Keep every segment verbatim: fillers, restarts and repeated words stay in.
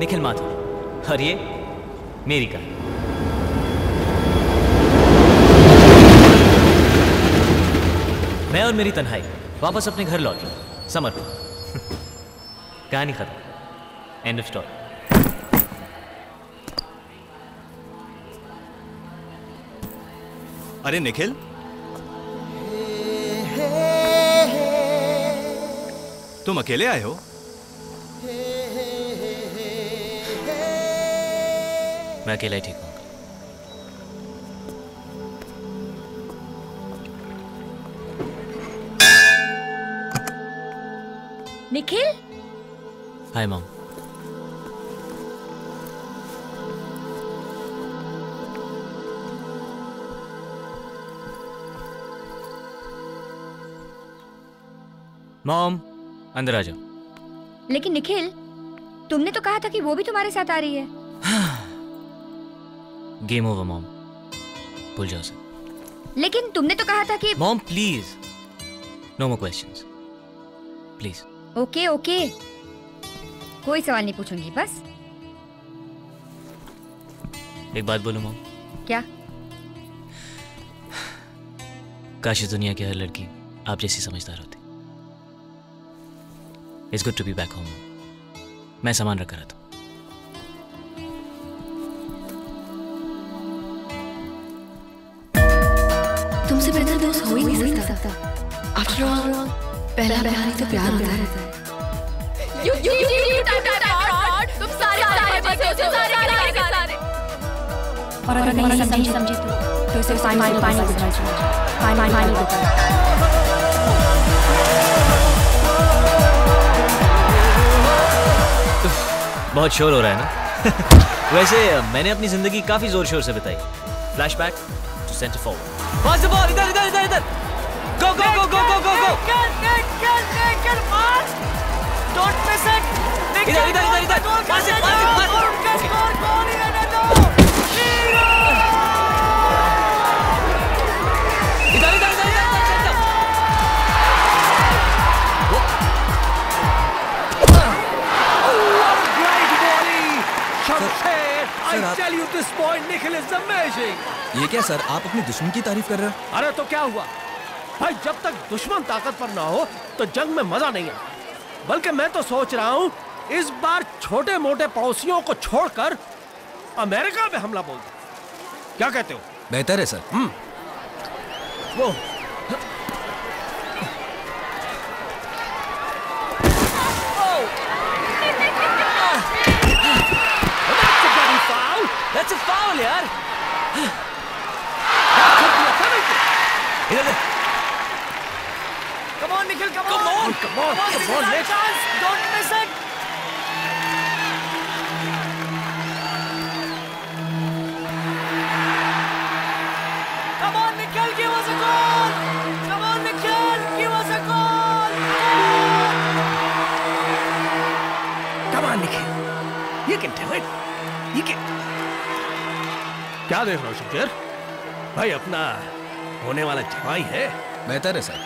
निखिल माथुर और ये मेरी का मैं और मेरी तन्हाई वापस अपने घर लौट रही समरपुर। कहानी खत्म, एंड ऑफ स्टोरी। अरे निखिल, तुम अकेले आए हो? मैं अकेला ही ठीक हूँ। निखिल। Hi mom. मॉम, अंदर आ जाओ। लेकिन निखिल, तुमने तो कहा था कि वो भी तुम्हारे साथ आ रही है। गेम ओवर मॉम, भूल जाओ सर। लेकिन तुमने तो कहा था कि। Mom please, no more questions, please. Okay okay, कोई सवाल नहीं पूछूंगी। बस एक बात बोलूं मॉम? क्या? काश इस दुनिया की हर लड़की आप जैसी समझदार होती। It's good to be back home. मैं सामान रखा रहा था। तुमसे बेहतर दोस्त हो ही नहीं सकता। आफ्टर ऑल पहला बयान तो प्यार होता है। यू यू यू यू तुम सारे सारे बच्चे सारे सारे और अगर नहीं समझे समझे तो तो सिर्फ पानी पानी पानी पानी पानी बहुत शोर हो रहा है ना। वैसे मैंने अपनी जिंदगी काफी जोर शोर से बिताई। Flashback to centre forward. Pass the ball, इधर इधर इधर इधर। Go go go go go go go. Catch catch catch catch मार। Don't miss it. इधर इधर इधर इधर। पास द बॉल। गोल गोल लेने दो। जीरो। इधर इधर इधर इधर। I tell you this point, Nikhil is amazing. ये क्या सर, आप अपने दुश्मन की तारीफ कर रहे हो? अरे तो क्या हुआ भाई, जब तक दुश्मन ताकतवर ना हो तो जंग में मजा नहीं आता। बल्कि मैं तो सोच रहा हूँ इस बार छोटे मोटे पड़ोसियों को छोड़कर अमेरिका पे हमला बोल दो। क्या कहते हो? बेहतर है सर। हम्म। वो That's a foul, यार। इधर। Come on, Nikhil, come on, come on, come on, come on, let's go. Don't miss it. Come on, Nikhil, give us a goal. Come on, Nikhil, give us a goal. Come on, Nikhil, you can do it. You can. क्या देख रहे हो शंकर भाई? अपना होने वाला जवाई है। बेहतर है sir.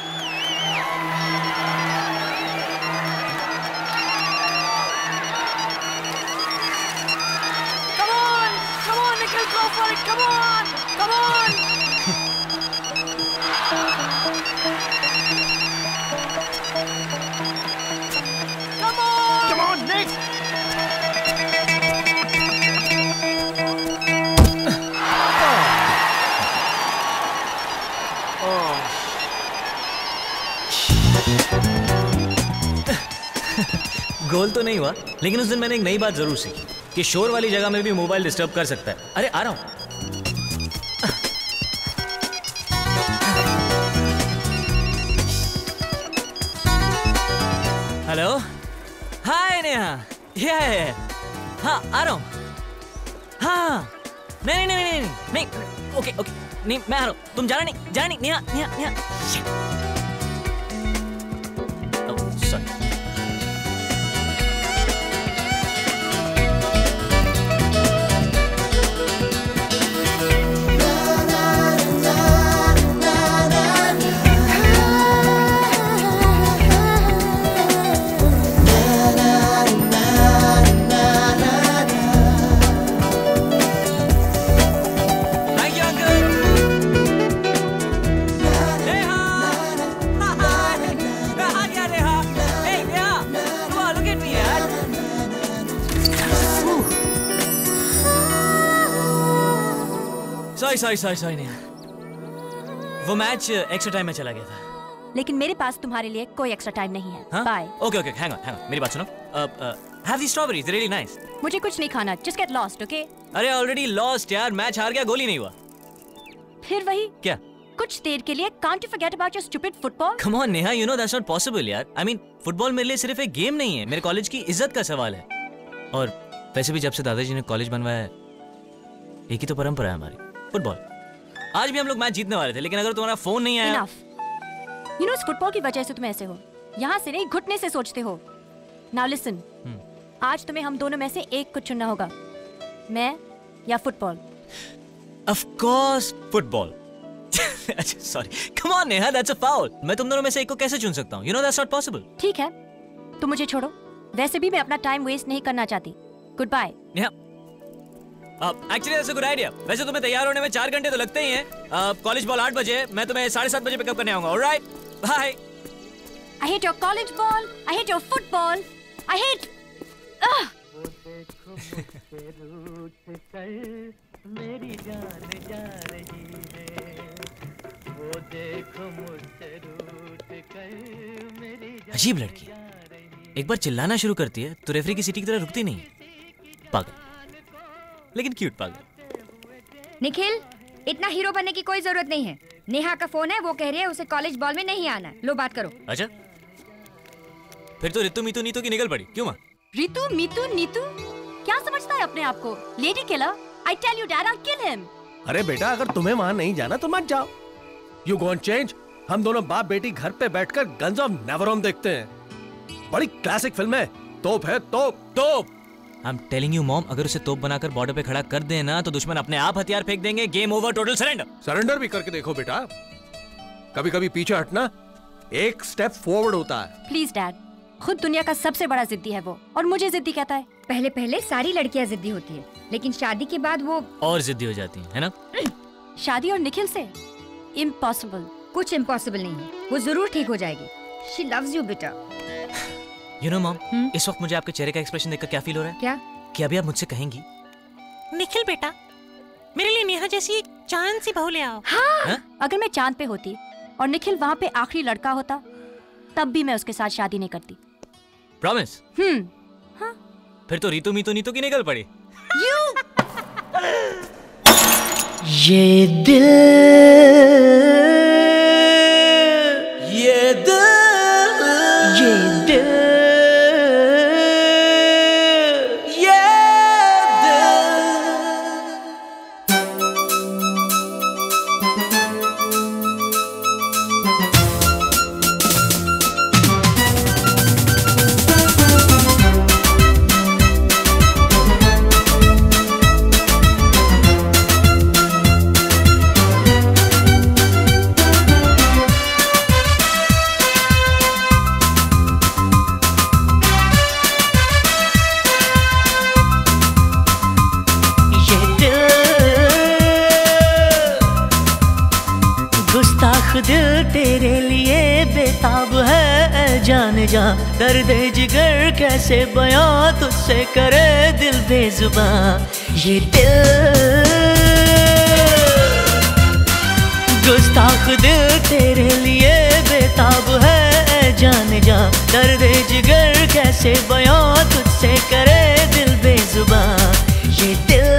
Come on, come on, Nikhil, go for it, come on, come on. Come on, come on, Nick. Goal तो नहीं हुआ, लेकिन उस दिन मैंने एक नई बात जरूर सीखी कि शोर वाली जगह में भी मोबाइल डिस्टर्ब कर सकता है। अरे आ रहा हूं। हेलो, हाय नेहा, ये है। हाँ आ रहा हूं। हाँ नहीं नहीं नहीं नहीं नहीं ओके ओके नहीं मैं आ रहा हूं, तुम जाना नहीं जाना नहीं। Neha Neha Neha sorry sorry sorry नहीं, वो मैच एक्स्ट्रा टाइम में चला गया था। लेकिन मेरे पास तुम्हारे लिए कोई एक्स्ट्रा टाइम नहीं है। Bye. Okay okay hang on hang on, मेरी बात सुनो। Have the strawberries, they really nice. मुझे कुछ नहीं खाना, जस्ट गेट लॉस्ट, ओके? अरे ऑलरेडी लॉस्ट यार, मैच हार गया, गोल ही नहीं हुआ। फिर वही क्या? कुछ देर के लिए can't you forget about your stupid football? Come on Neha, you know that's not possible यार। आई मीन फुटबॉल मेरे लिए सिर्फ एक गेम नहीं है, मेरे कॉलेज की इज्जत का सवाल है। और वैसे भी जब से दादाजी ने कॉलेज बनवाया, एक ही तो परंपरा है हमारी फुटबॉल। आज भी हम लोग मैच जीतने वाले थे, लेकिन अगर तुम्हारा फोन नहीं आया। इनफ। यू नो इस फुटबॉल की वजह से तुम ऐसे हो, यहाँ से नहीं घुटने से सोचते हो। नाउ लिसन, आज तुम्हें हम दोनों में से एक को चुनना होगा, मैं या फुटबॉल। Of course football. अच्छा sorry, come on Neha, that's a foul. मैं तुम दोनों में से एक को कैसे चुन सकता हूँ? You know that's not possible. ठीक है, तुम मुझे छोड़ो, वैसे भी मैं अपना टाइम वेस्ट नहीं करना चाहती। Good bye. Actually that's a good idea. वैसे तुम्हें तैयार होने में चार घंटे तो लगते ही हैं। कॉलेज बॉल आठ बजे, मैं तुम्हें साढ़े सात बजे पिकअप करने आऊंगा। Alright, bye. I hate your college ball, I hate your football, I hate. मेरी जान जा रही है, वो देखो मुझसे रूठ कर मेरी जान। अजीब लड़की, एक बार चिल्लाना शुरू करती है तो रेफरी की सीटी की तरह रुकती नहीं। पागल, लेकिन क्यूट पागल। निखिल, इतना हीरो बनने की कोई जरूरत नहीं है। नेहा का फोन है, वो कह रही है उसे कॉलेज बॉल में नहीं आना है। लो बात करो। अच्छा, फिर तो रितु मीतू नीतू की निकल पड़ी। क्यों माँ? रितु मीतू नीतू क्या समझता है अपने आप को? Lady killer, I tell you dad, I will kill him. अरे बेटा, अगर तुम्हें वहाँ नहीं जाना तो मत जाओ। You gone change. हम दोनों बाप बेटी घर पे बैठ कर गन्स ऑफ नेवरोम देखते हैं। बड़ी क्लासिक फिल्म है। तोप है, तोप तोप। I'm telling you mom, अगर उसे तोप बनाकर बॉर्डर पे खड़ा कर दे ना, तो दुश्मन अपने आप हथियार फेंक देंगे। Game over, total surrender. Surrender भी करके देखो बेटा, कभी कभी पीछे हटना एक स्टेप फॉरवर्ड होता है। प्लीज डैड, खुद दुनिया का सबसे बड़ा जिद्दी है वो, और मुझे जिद्दी कहता है। पहले पहले सारी लड़कियाँ जिद्दी होती है, लेकिन शादी के बाद वो और जिद्दी हो जाती है, है ना? शादी और निखिल से? इम्पॉसिबल। कुछ इम्पॉसिबल नहीं है, वो जरूर ठीक हो जाएगी। शी लव्स यू बेटा। You know, Mom, इस वक्त मुझे आपके चेहरे का एक्सप्रेशन देखकर क्या फील हो रहा है? क्या? कि अभी आप मुझसे कहेंगी निखिल बेटा, मेरे लिए नेहा जैसी चांद सी बहू ले आओ। हाँ, हा? अगर मैं चांद पे होती और निखिल वहाँ पे आखिरी लड़का होता, तब भी मैं उसके साथ शादी नहीं करती। प्रॉमिस? हम्म। हाँ? फिर तो रीतू मीतू नीतू की निकल पड़ी। ये दिल, ये दिल, ये दिल, ये जाने जा दर्द जिगर कैसे बयां तुझसे करे दिल बेजुबा। ये दिल गुस्ताख दिल तेरे लिए बेताब है, जाने जा दर्द जिगर कैसे बयां तुझसे करे दिल बेजुबा। ये दिल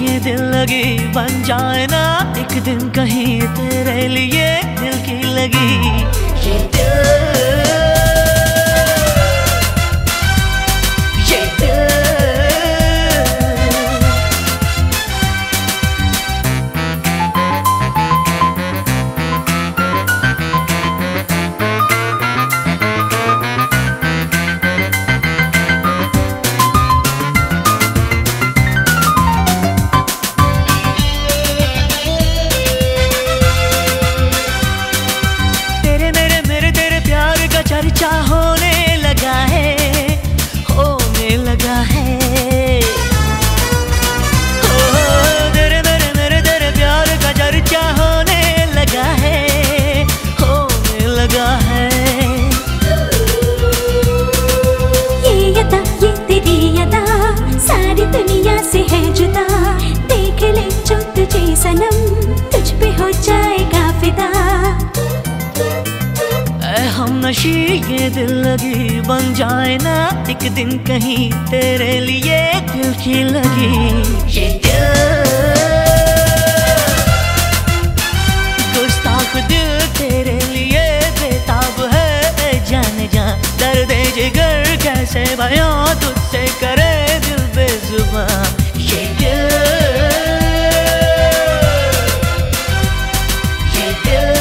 ये दिल लगी बन जाए ना एक दिन कहीं तेरे लिए दिल की लगी। ये दिल, ये ये दिल लगी बन जाए ना एक दिन कहीं तेरे लिए दिल की लगी। ये दिल गुस्ताख दिल तेरे लिए बेताब है, जाने जा दर्द जिगर कैसे बयां तुझसे करे दिल बेजुबां। ये दिल, ये दिल,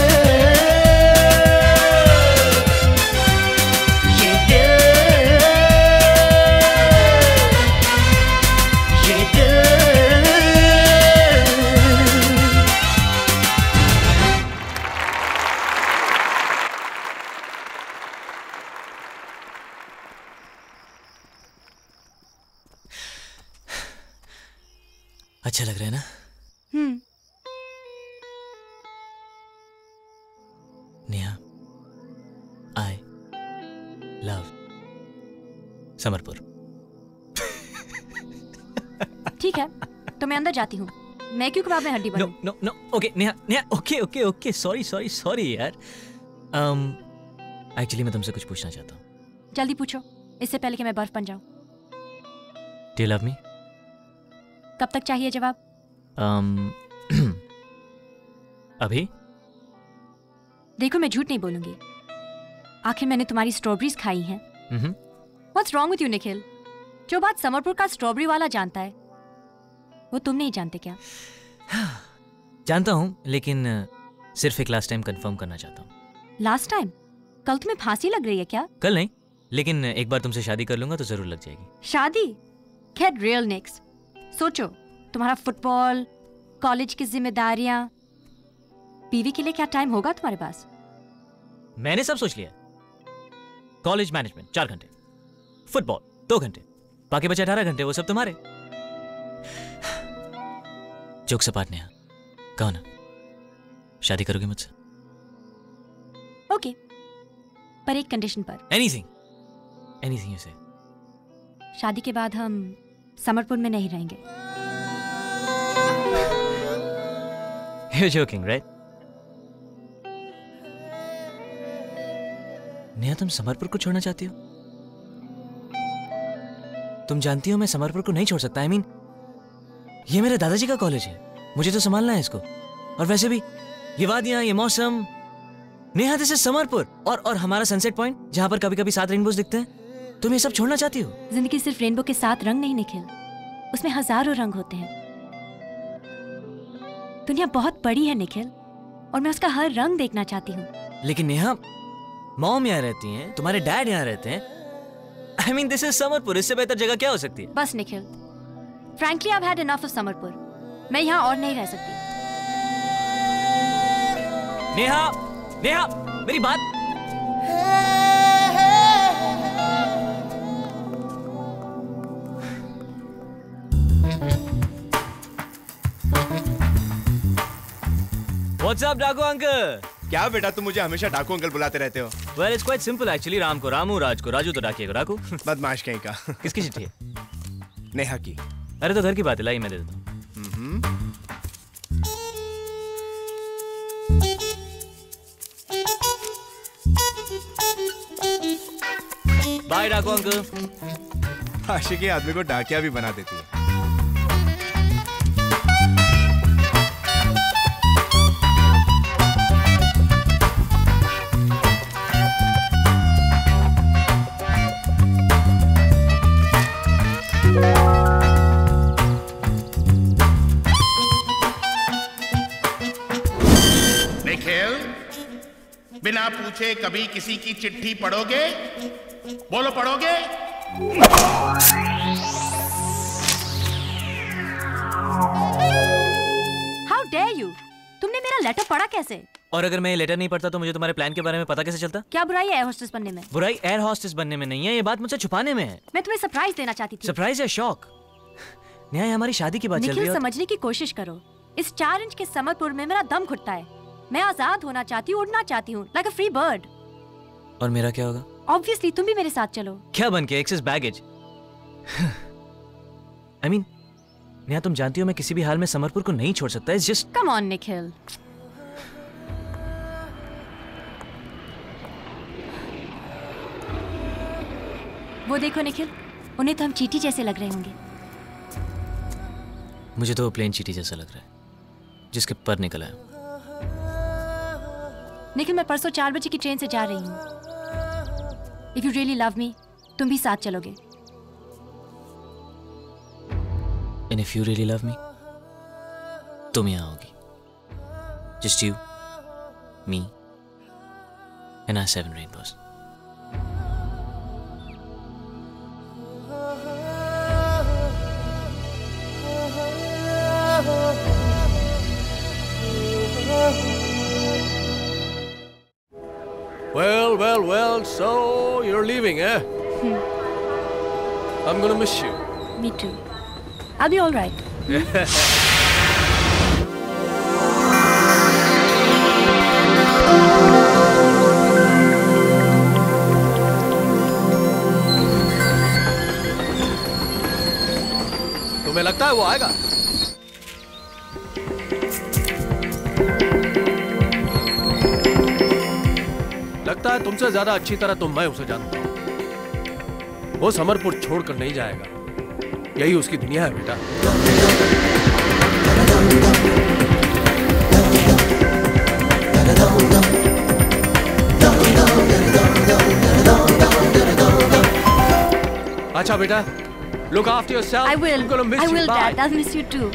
लग रहा है ना? Hmm. Neha, I love Samarpur. ठीक है तो मैं अंदर जाती हूँ, मैं क्यों कबाब में हड्डी बनूं? No no no okay Neha Neha okay okay okay sorry sorry sorry यार um, एक्चुअली मैं तुमसे कुछ पूछना चाहता हूँ। जल्दी पूछो, इससे पहले कि मैं बर्फ बन जाऊँ। Do you love me? कब तक चाहिए जवाब? um, अभी? देखो मैं झूठ नहीं बोलूंगी, आखिर मैंने तुम्हारी स्ट्रॉबेरीज खाई हैं। mm-hmm. What's wrong with you Nikhil? जो बात समरपुर का स्ट्रॉबेरी वाला जानता है वो तुम नहीं जानते क्या? जानता हूँ, लेकिन सिर्फ एक लास्ट टाइम कंफर्म करना चाहता हूँ। Last time? कल तुम्हें फांसी लग रही है क्या? कल नहीं, लेकिन एक बार तुमसे शादी कर लूंगा तो जरूर लग जाएगी। शादी? खैर रियल नेक्स्ट सोचो, तुम्हारा फुटबॉल, कॉलेज की जिम्मेदारियां, बीवी के लिए क्या टाइम होगा तुम्हारे पास? मैंने सब सोच लिया। कॉलेज मैनेजमेंट चार घंटे, फुटबॉल दो घंटे, बाकी बचे अठारह घंटे वो सब तुम्हारे। जोक सपाट नेहा, कहो ना शादी करोगे मुझसे? Okay okay. पर एक कंडीशन पर। एनीथिंग, एनीथिंग यू से। शादी के बाद हम समरपुर में नहीं रहेंगे। You're joking, right? नेहा तुम समरपुर को छोड़ना चाहती हो? तुम जानती हो मैं समरपुर को नहीं छोड़ सकता। आई मीन ये मेरे दादाजी का कॉलेज है, मुझे तो संभालना है इसको। और वैसे भी ये वादियां, ये मौसम, नेहा दिस इज समरपुर, और और हमारा सनसेट पॉइंट जहाँ पर कभी कभी सात रेनबोज दिखते हैं। तुम ये सब छोड़ना चाहती हो? जिंदगी सिर्फ रेनबो के सात रंग नहीं निखिल, उसमें हजारों रंग होते हैं। दुनिया बहुत बड़ी है निखिल, और मैं उसका हर रंग देखना चाहती हूँ। लेकिन नेहा मॉम यहाँ रहती हैं, तुम्हारे डैड यहाँ रहते हैं। I mean this is Samarpur, इससे बेहतर जगह क्या हो सकती है? बस Nikhil frankly I have had enough of Samarpur, मैं यहाँ और नहीं रह सकती। नेहा नेहा मेरी बात। What's up डाकू अंकल? क्या बेटा तुम मुझे हमेशा डाकू अंकल बुलाते रहते हो? Well it's quite simple actually, Ram को रामू, राज को राजू, तो डाकिएगा डाकू। बदमाश कहीं का। किसकी चिट्ठी है? नेहा की। अरे तो घर की बात है, लाई मैं दे देता हूँ। बाय डाकू अंकल। आशिकी आदमी को डाकिया भी बना देती है। निखिल बिना पूछे कभी किसी की चिट्ठी पढ़ोगे? बोलो पढ़ोगे? How dare you? तुमने मेरा लेटर पढ़ा कैसे? और अगर मैं ये लेटर नहीं पढ़ता तो मुझे तुम्हारे प्लान के बारे में पता कैसे चलता? क्या बुराई एयर होस्टेस बनने में? बुराई एयर होस्टेस बनने में नहीं है, ये बात मुझसे छुपाने में है। मैं तुम्हें सरप्राइज देना चाहती थी। सरप्राइज या शॉक? न्याय हमारी शादी की बात चल रही है। समझने की कोशिश करो, इस चार इंच के समरपुर में मेरा दम घुटता है। मैं आजाद होना चाहती हूँ, उड़ना चाहती हूँ लाइक अ फ्री बर्ड। और मेरा क्या होगा? Obviously, तुम भी मेरे साथ चलो। क्या बन के excess baggage? I mean, Neha तुम जानती हो मैं किसी भी हाल में समरपुर को नहीं छोड़ सकता। It's just... Come on, Nikhil. वो देखो निखिल, उन्हें तो हम चींटी जैसे लग रहे होंगे। मुझे तो वो प्लेन चींटी जैसा लग रहा है जिसके पर निकला है। निखिल मैं परसों चार बजे की ट्रेन से जा रही हूँ। If you really love me, तुम भी साथ चलोगे। And if you really love me, तुम यहाँ आओगी। Just you, me, and our seven rainbows. Well, well, well, so you're leaving, eh? Hmm. I'm gonna miss you. Me too. I'll be all right. तुम्हें लगता लगता है वो आएगा। लगता है तुमसे ज्यादा अच्छी तरह तो मैं उसे जानता हूं। वो समरपुर छोड़कर नहीं जाएगा, यही उसकी दुनिया है बेटा। अच्छा बेटा, look after yourself. I will. I'm gonna miss I will, you. Dad. Bye. I'll miss you too.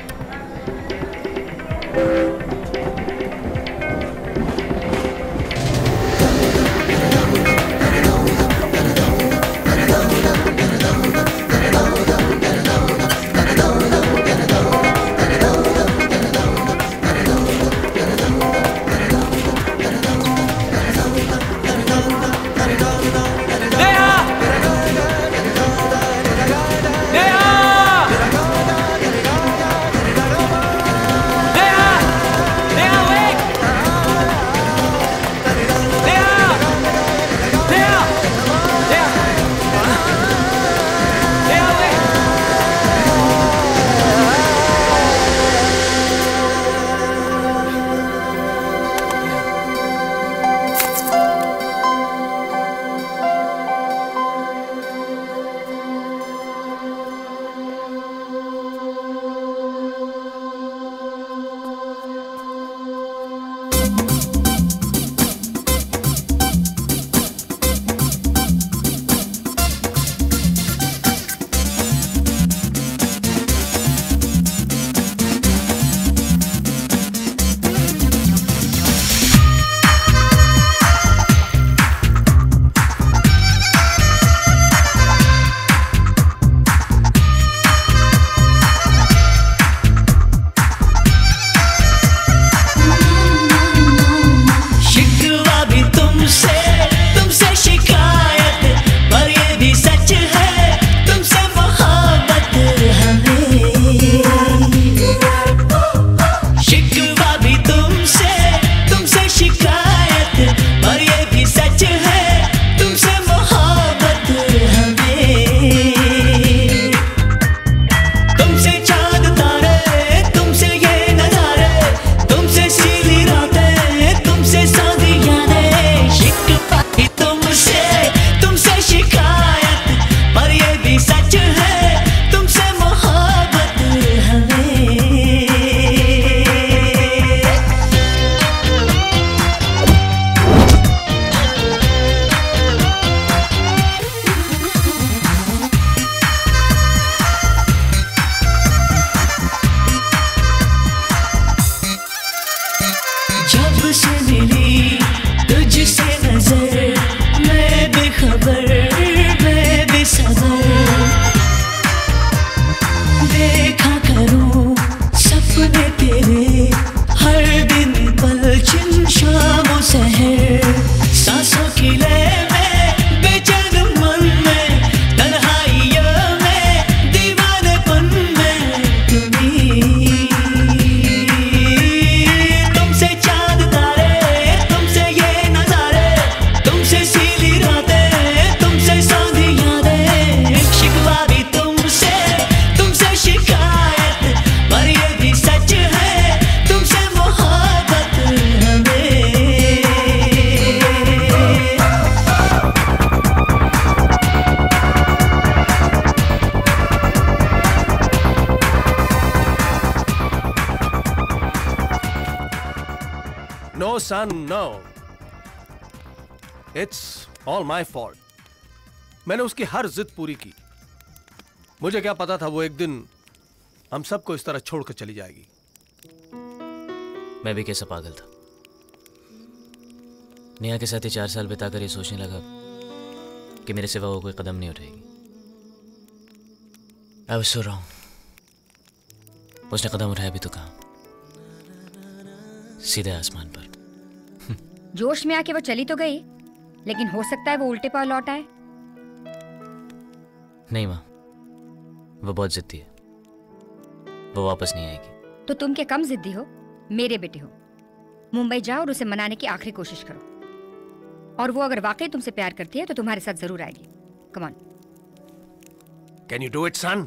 मैंने उसकी हर जिद पूरी की। मुझे क्या पता था वो एक दिन हम सबको इस तरह छोड़कर चली जाएगी। मैं भी कैसा पागल था। नेहा के साथ ही चार साल बिताकर ये सोचने लगा कि मेरे सिवा वो कोई कदम नहीं उठाएगी। अब सो रहा हूं, उसने कदम उठाया भी तो कहां, सीधे आसमान पर। जोश में आके वो चली तो गई, लेकिन हो सकता है वो उल्टे पांव लौट आए। नहीं माँ, वो बहुत जिद्दी है, वो वापस नहीं आएगी। तो तुम क्या कम जिद्दी हो? मेरे बेटे हो, मुंबई जाओ और उसे मनाने की आखिरी कोशिश करो। और वो अगर वाकई तुमसे प्यार करती है तो तुम्हारे साथ जरूर आएगी। Come on, can you do it son?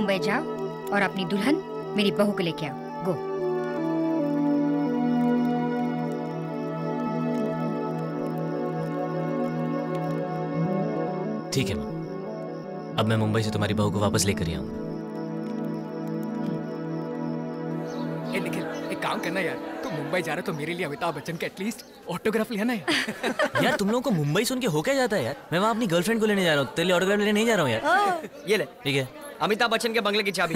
Mumbai जाओ और अपनी दुल्हन मेरी बहू को लेके आओ। ठीक है मैम, अब मैं मुंबई से तुम्हारी बहू को वापस लेकर आऊंगा। ए निखिल, एक काम करना यार, तुम मुंबई जा रहे हो तो मेरे लिए अमिताभ बच्चन का एटलीस्ट ऑटोग्राफ लेना यार। यार तुम लोगों को मुंबई सुन के हो क्या जाता है यार, मैं वहाँ अपनी गर्लफ्रेंड को लेने जा रहा हूँ, तेरे लिए ऑटोग्राफ लेने नहीं जा रहा हूँ यार। ये ले, ठीक है, अमिताभ बच्चन के बंगले की चाबी।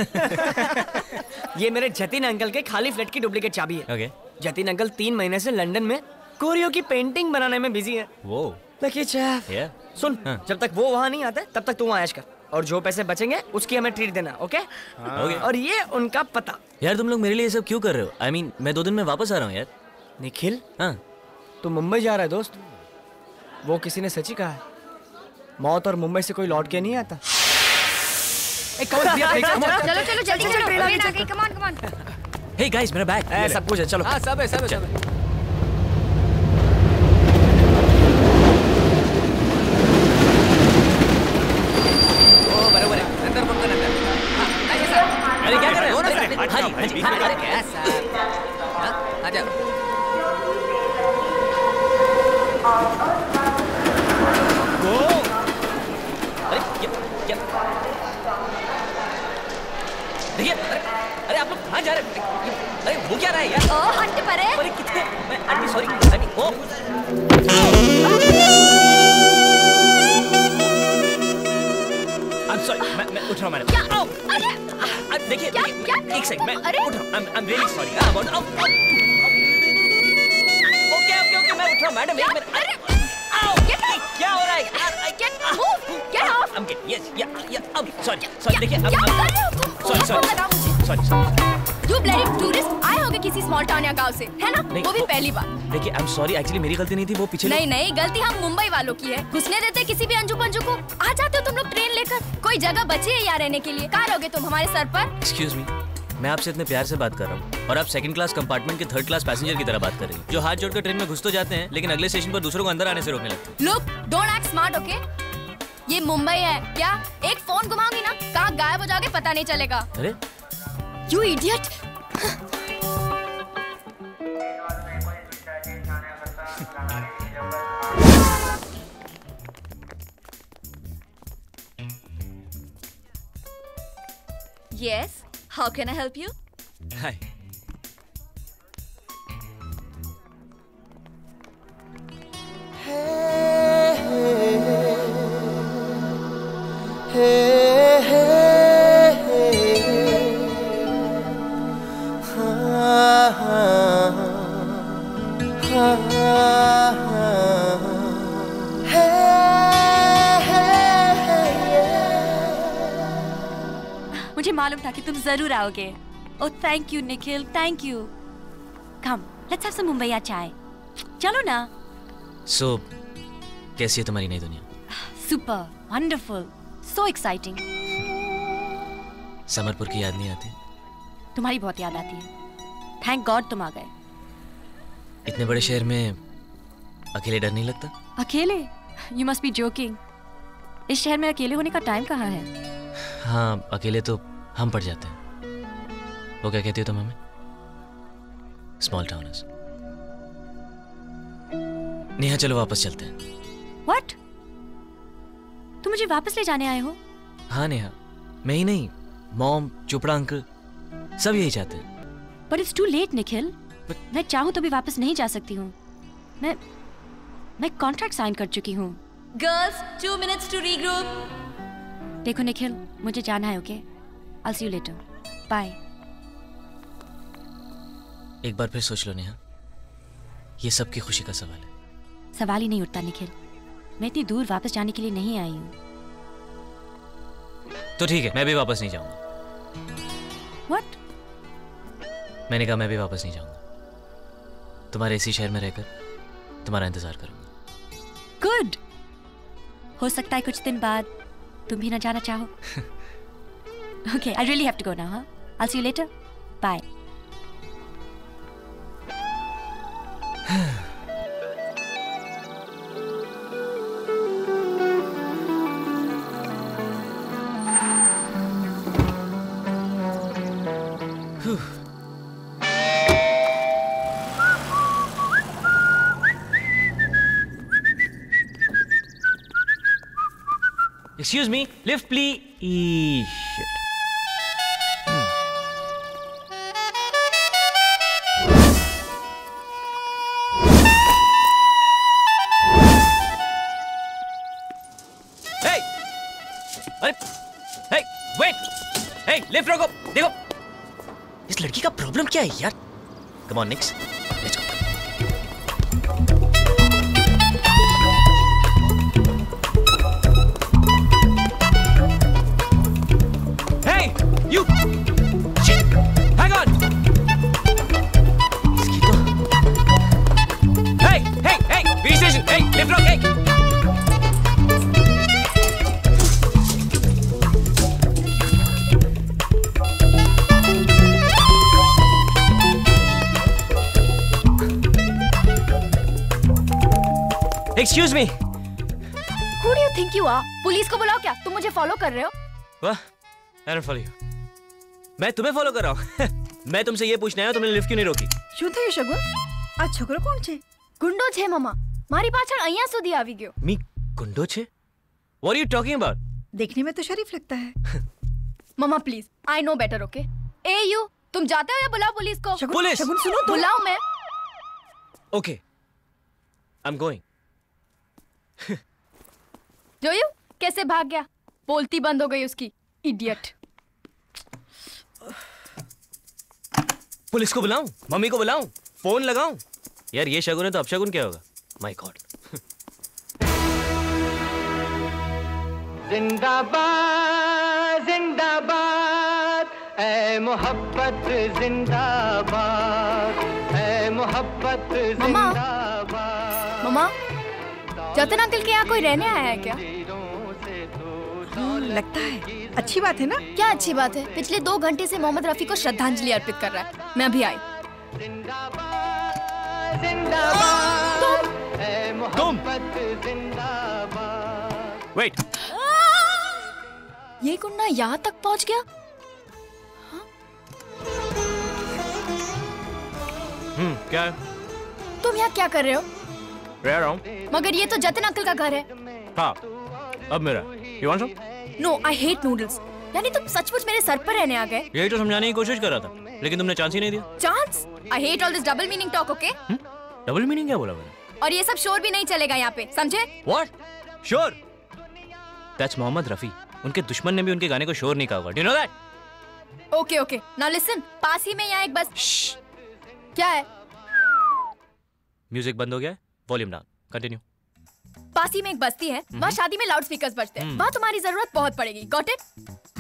ये मेरे जतिन अंकल के खाली फ्लैट की डुप्लीकेट चाबी है। जतिन अंकल तीन महीने से लंदन में कोरियो की पेंटिंग बनाने में बिजी है। वो Yeah. सुन हाँ. जब तक वो वहाँ नहीं आते तब तक तू वहाँ ऐश कर, और जो पैसे बचेंगे उसकी हमें ट्रीट देना, ओके? हाँ. okay? और ये उनका पता। यार तुम लोग मेरे लिए ये सब क्यों कर रहे हो? I mean, मैं दो दिन में वापस आ रहा हूँ यार। निखिल हाँ, तू मुंबई जा रहा है दोस्त, वो किसी ने सच ही कहा है, मौत और मुंबई से कोई लौट के नहीं आता। सब कुछ है, चलो सब है, सब है। अरे क्या कर रहे हो? अरे क्या सर, आ जाओ। गो। अरे क्या क्या? देखिए, अरे अरे आप लोग कहाँ जा रहे हैं? अरे वो क्या रहा है यार? ओ हट परे। अरे कितने? मैं aunty sorry, aunty oh. Sorry, मैं मैं उठ रहा हूँ मैडम। क्या? अरे देखिए, एक सेकंड, मैं उठ रहा हूँ। I'm really sorry about that. Okay, okay, okay, मैं उठ रहा हूँ मैडम। एक मिनट। अरे क्या हो रहा है? I can't move. Get off. I'm kidding. Yes, yeah, yeah. अब sorry, sorry. देखिए, अब sorry, sorry, sorry, sorry. You bloody tourist, आए होंगे किसी small town या गांव से, है ना? वो भी पहली बार। देखिए, I'm sorry. Actually, मेरी गलती नहीं थी, वो पिछले। नहीं नहीं, गलती हम मुंबई वालों की है। घुसने देते किसी भी अंजू पंजू को। आ जाते हो तुम लोग ट्रेन लेकर, कोई जगह बची है यार रहने के लिए, कहाँ रहोगे तुम हमारे सर पर? एक्सक्यूज मी, मैं आपसे इतने प्यार से बात कर रहा हूँ और आप सेकंड क्लास कंपार्टमेंट के थर्ड क्लास पैसेंजर की तरह बात कर रही हैं, जो हाथ जोड़कर ट्रेन में घुस तो जाते हैं लेकिन अगले स्टेशन पर दूसरों को अंदर आने से रोकने लगते हैं। Look, don't act smart, okay? ये मुंबई है क्या? एक फोन घुमाऊंगी ना, कहाँ गायब हो जाओगे पता नहीं चलेगा। अरे you idiot. Yes, how can I help you? Hi. Hey, hey, hey, hey, hey, hey. Ha, ha, ha, ha. मुझे मालूम था कि तुम जरूर आओगे। Oh thank you Nikhil, thank you. Come, let's have some मुंबईया चाय। चलो ना। सो, so, कैसी है तुम्हारी नई दुनिया? Super, wonderful, so exciting. Samarpur की याद नहीं आती? तुम्हारी बहुत याद आती है। थैंक गॉड तुम आ गए। इतने बड़े शहर में अकेले डर नहीं लगता? अकेले? You must be joking. इस शहर में अकेले होने का टाइम कहाँ है? हाँ अकेले तो हम पड़ जाते हैं। वो क्या कहती हो तुम हमें? Small towners. नेहा चलो वापस चलते हैं। What? तुम मुझे वापस ले जाने आए हो? हाँ नेहा, मैं ही नहीं, मॉम, चोपड़ा अंकल, सब यही चाहते हैं। But it's too late Nikhil. But... मैं चाहूँ तो भी वापस नहीं जा सकती हूँ। मैं मैं कॉन्ट्रैक्ट साइन कर चुकी हूँ। Girls, two minutes to regroup. देखो निखिल, मुझे जाना है, okay? I'll see you later. Bye. एक बार फिर सोच लो नेहा, ये सबकी खुशी का सवाल है। सवाल ही नहीं उठता निखिल, मैं इतनी दूर वापस जाने के लिए नहीं आई हूँ। तो ठीक है, मैं भी वापस नहीं जाऊँगा। What? मैंने कहा मैं भी वापस नहीं जाऊँगा, तुम्हारे इसी शहर में रहकर तुम्हारा इंतजार करूँगा। Good. हो सकता है कुछ दिन बाद तुम भी ना जाना चाहो। Okay, I really have to go now, huh? I'll see you later. Bye. Excuse me, lift please. E shit. Hmm. Hey! अरे, hey, wait, hey, lift रोको, देखो, इस लड़की का प्रॉब्लम क्या है यार? Come on, Nix. Excuse me. Who do you think you are? Police को बुलाओ क्या? तुम मुझे फॉलो कर रहे हो? What? I don't follow you. मैं तुम्हें फॉलो कर रहा हूँ. मैं तुमसे ये पूछने आया तुमने लिफ्ट क्यों नहीं रोकी? શું થયું શગુન? આ છોકરો કોણ છે? ગુંડો છે મામા. મારી પાછળ અહીંયા સુધી આવી ગયો. મી ગુંડો છે? What are you talking about? देखने में तो शरीफ लगता है. मामा please. I know better okay? Hey you. तुम जाते हो या बुलाओ पुलिस को? पुलिस. शगुन सुनो बुलाओ मैं. Okay. I'm going. जो यू कैसे भाग गया बोलती बंद हो गई उसकी इडियट पुलिस को बुलाऊं मम्मी को बुलाऊं फोन लगाऊं यार ये शगुन है तो अब शगुन क्या होगा माय गॉड जिंदाबाद जिंदाबाद ऐ मोहब्बत जिंदाबाद ऐ मोहब्बत जिंदाबाद मम्मा जतिन अंकल के यहाँ कोई रहने आया है क्या? हाँ, लगता है अच्छी बात है ना? क्या अच्छी बात है पिछले दो घंटे से मोहम्मद रफी को श्रद्धांजलि अर्पित कर रहा है मैं अभी आई तुम तुम वेट ये गुंडा यहाँ तक पहुँच गया हाँ? हम्म क्या तुम यहाँ क्या कर रहे हो रह रहा हूँ मगर ये तो जतिन अंकल का घर है हाँ अब मेरा You want some? No, I hate noodles. यानी तुम सचमुच मेरे सर पर रहने आ गए यही तो समझाने की कोशिश कर रहा था लेकिन तुमने चांस ही नहीं दिया chance I hate all this double meaning talk, okay? Double meaning क्या बोला मैंने और ये सब शोर भी नहीं चलेगा यहाँ पे समझे What? शोर? That's मोहम्मद रफी उनके दुश्मन ने भी उनके गाने को शोर नहीं कहा होगा Do you know that? Okay, okay. Now listen. पास ही में यहाँ एक बस क्या है म्यूजिक बंद हो गया है वॉल्यूम डाउन कंटिन्यू पास ही में एक बस्ती है वहाँ शादी में लाउड स्पीकर्स बजते हैं वहाँ तुम्हारी जरूरत बहुत पड़ेगी गॉट इट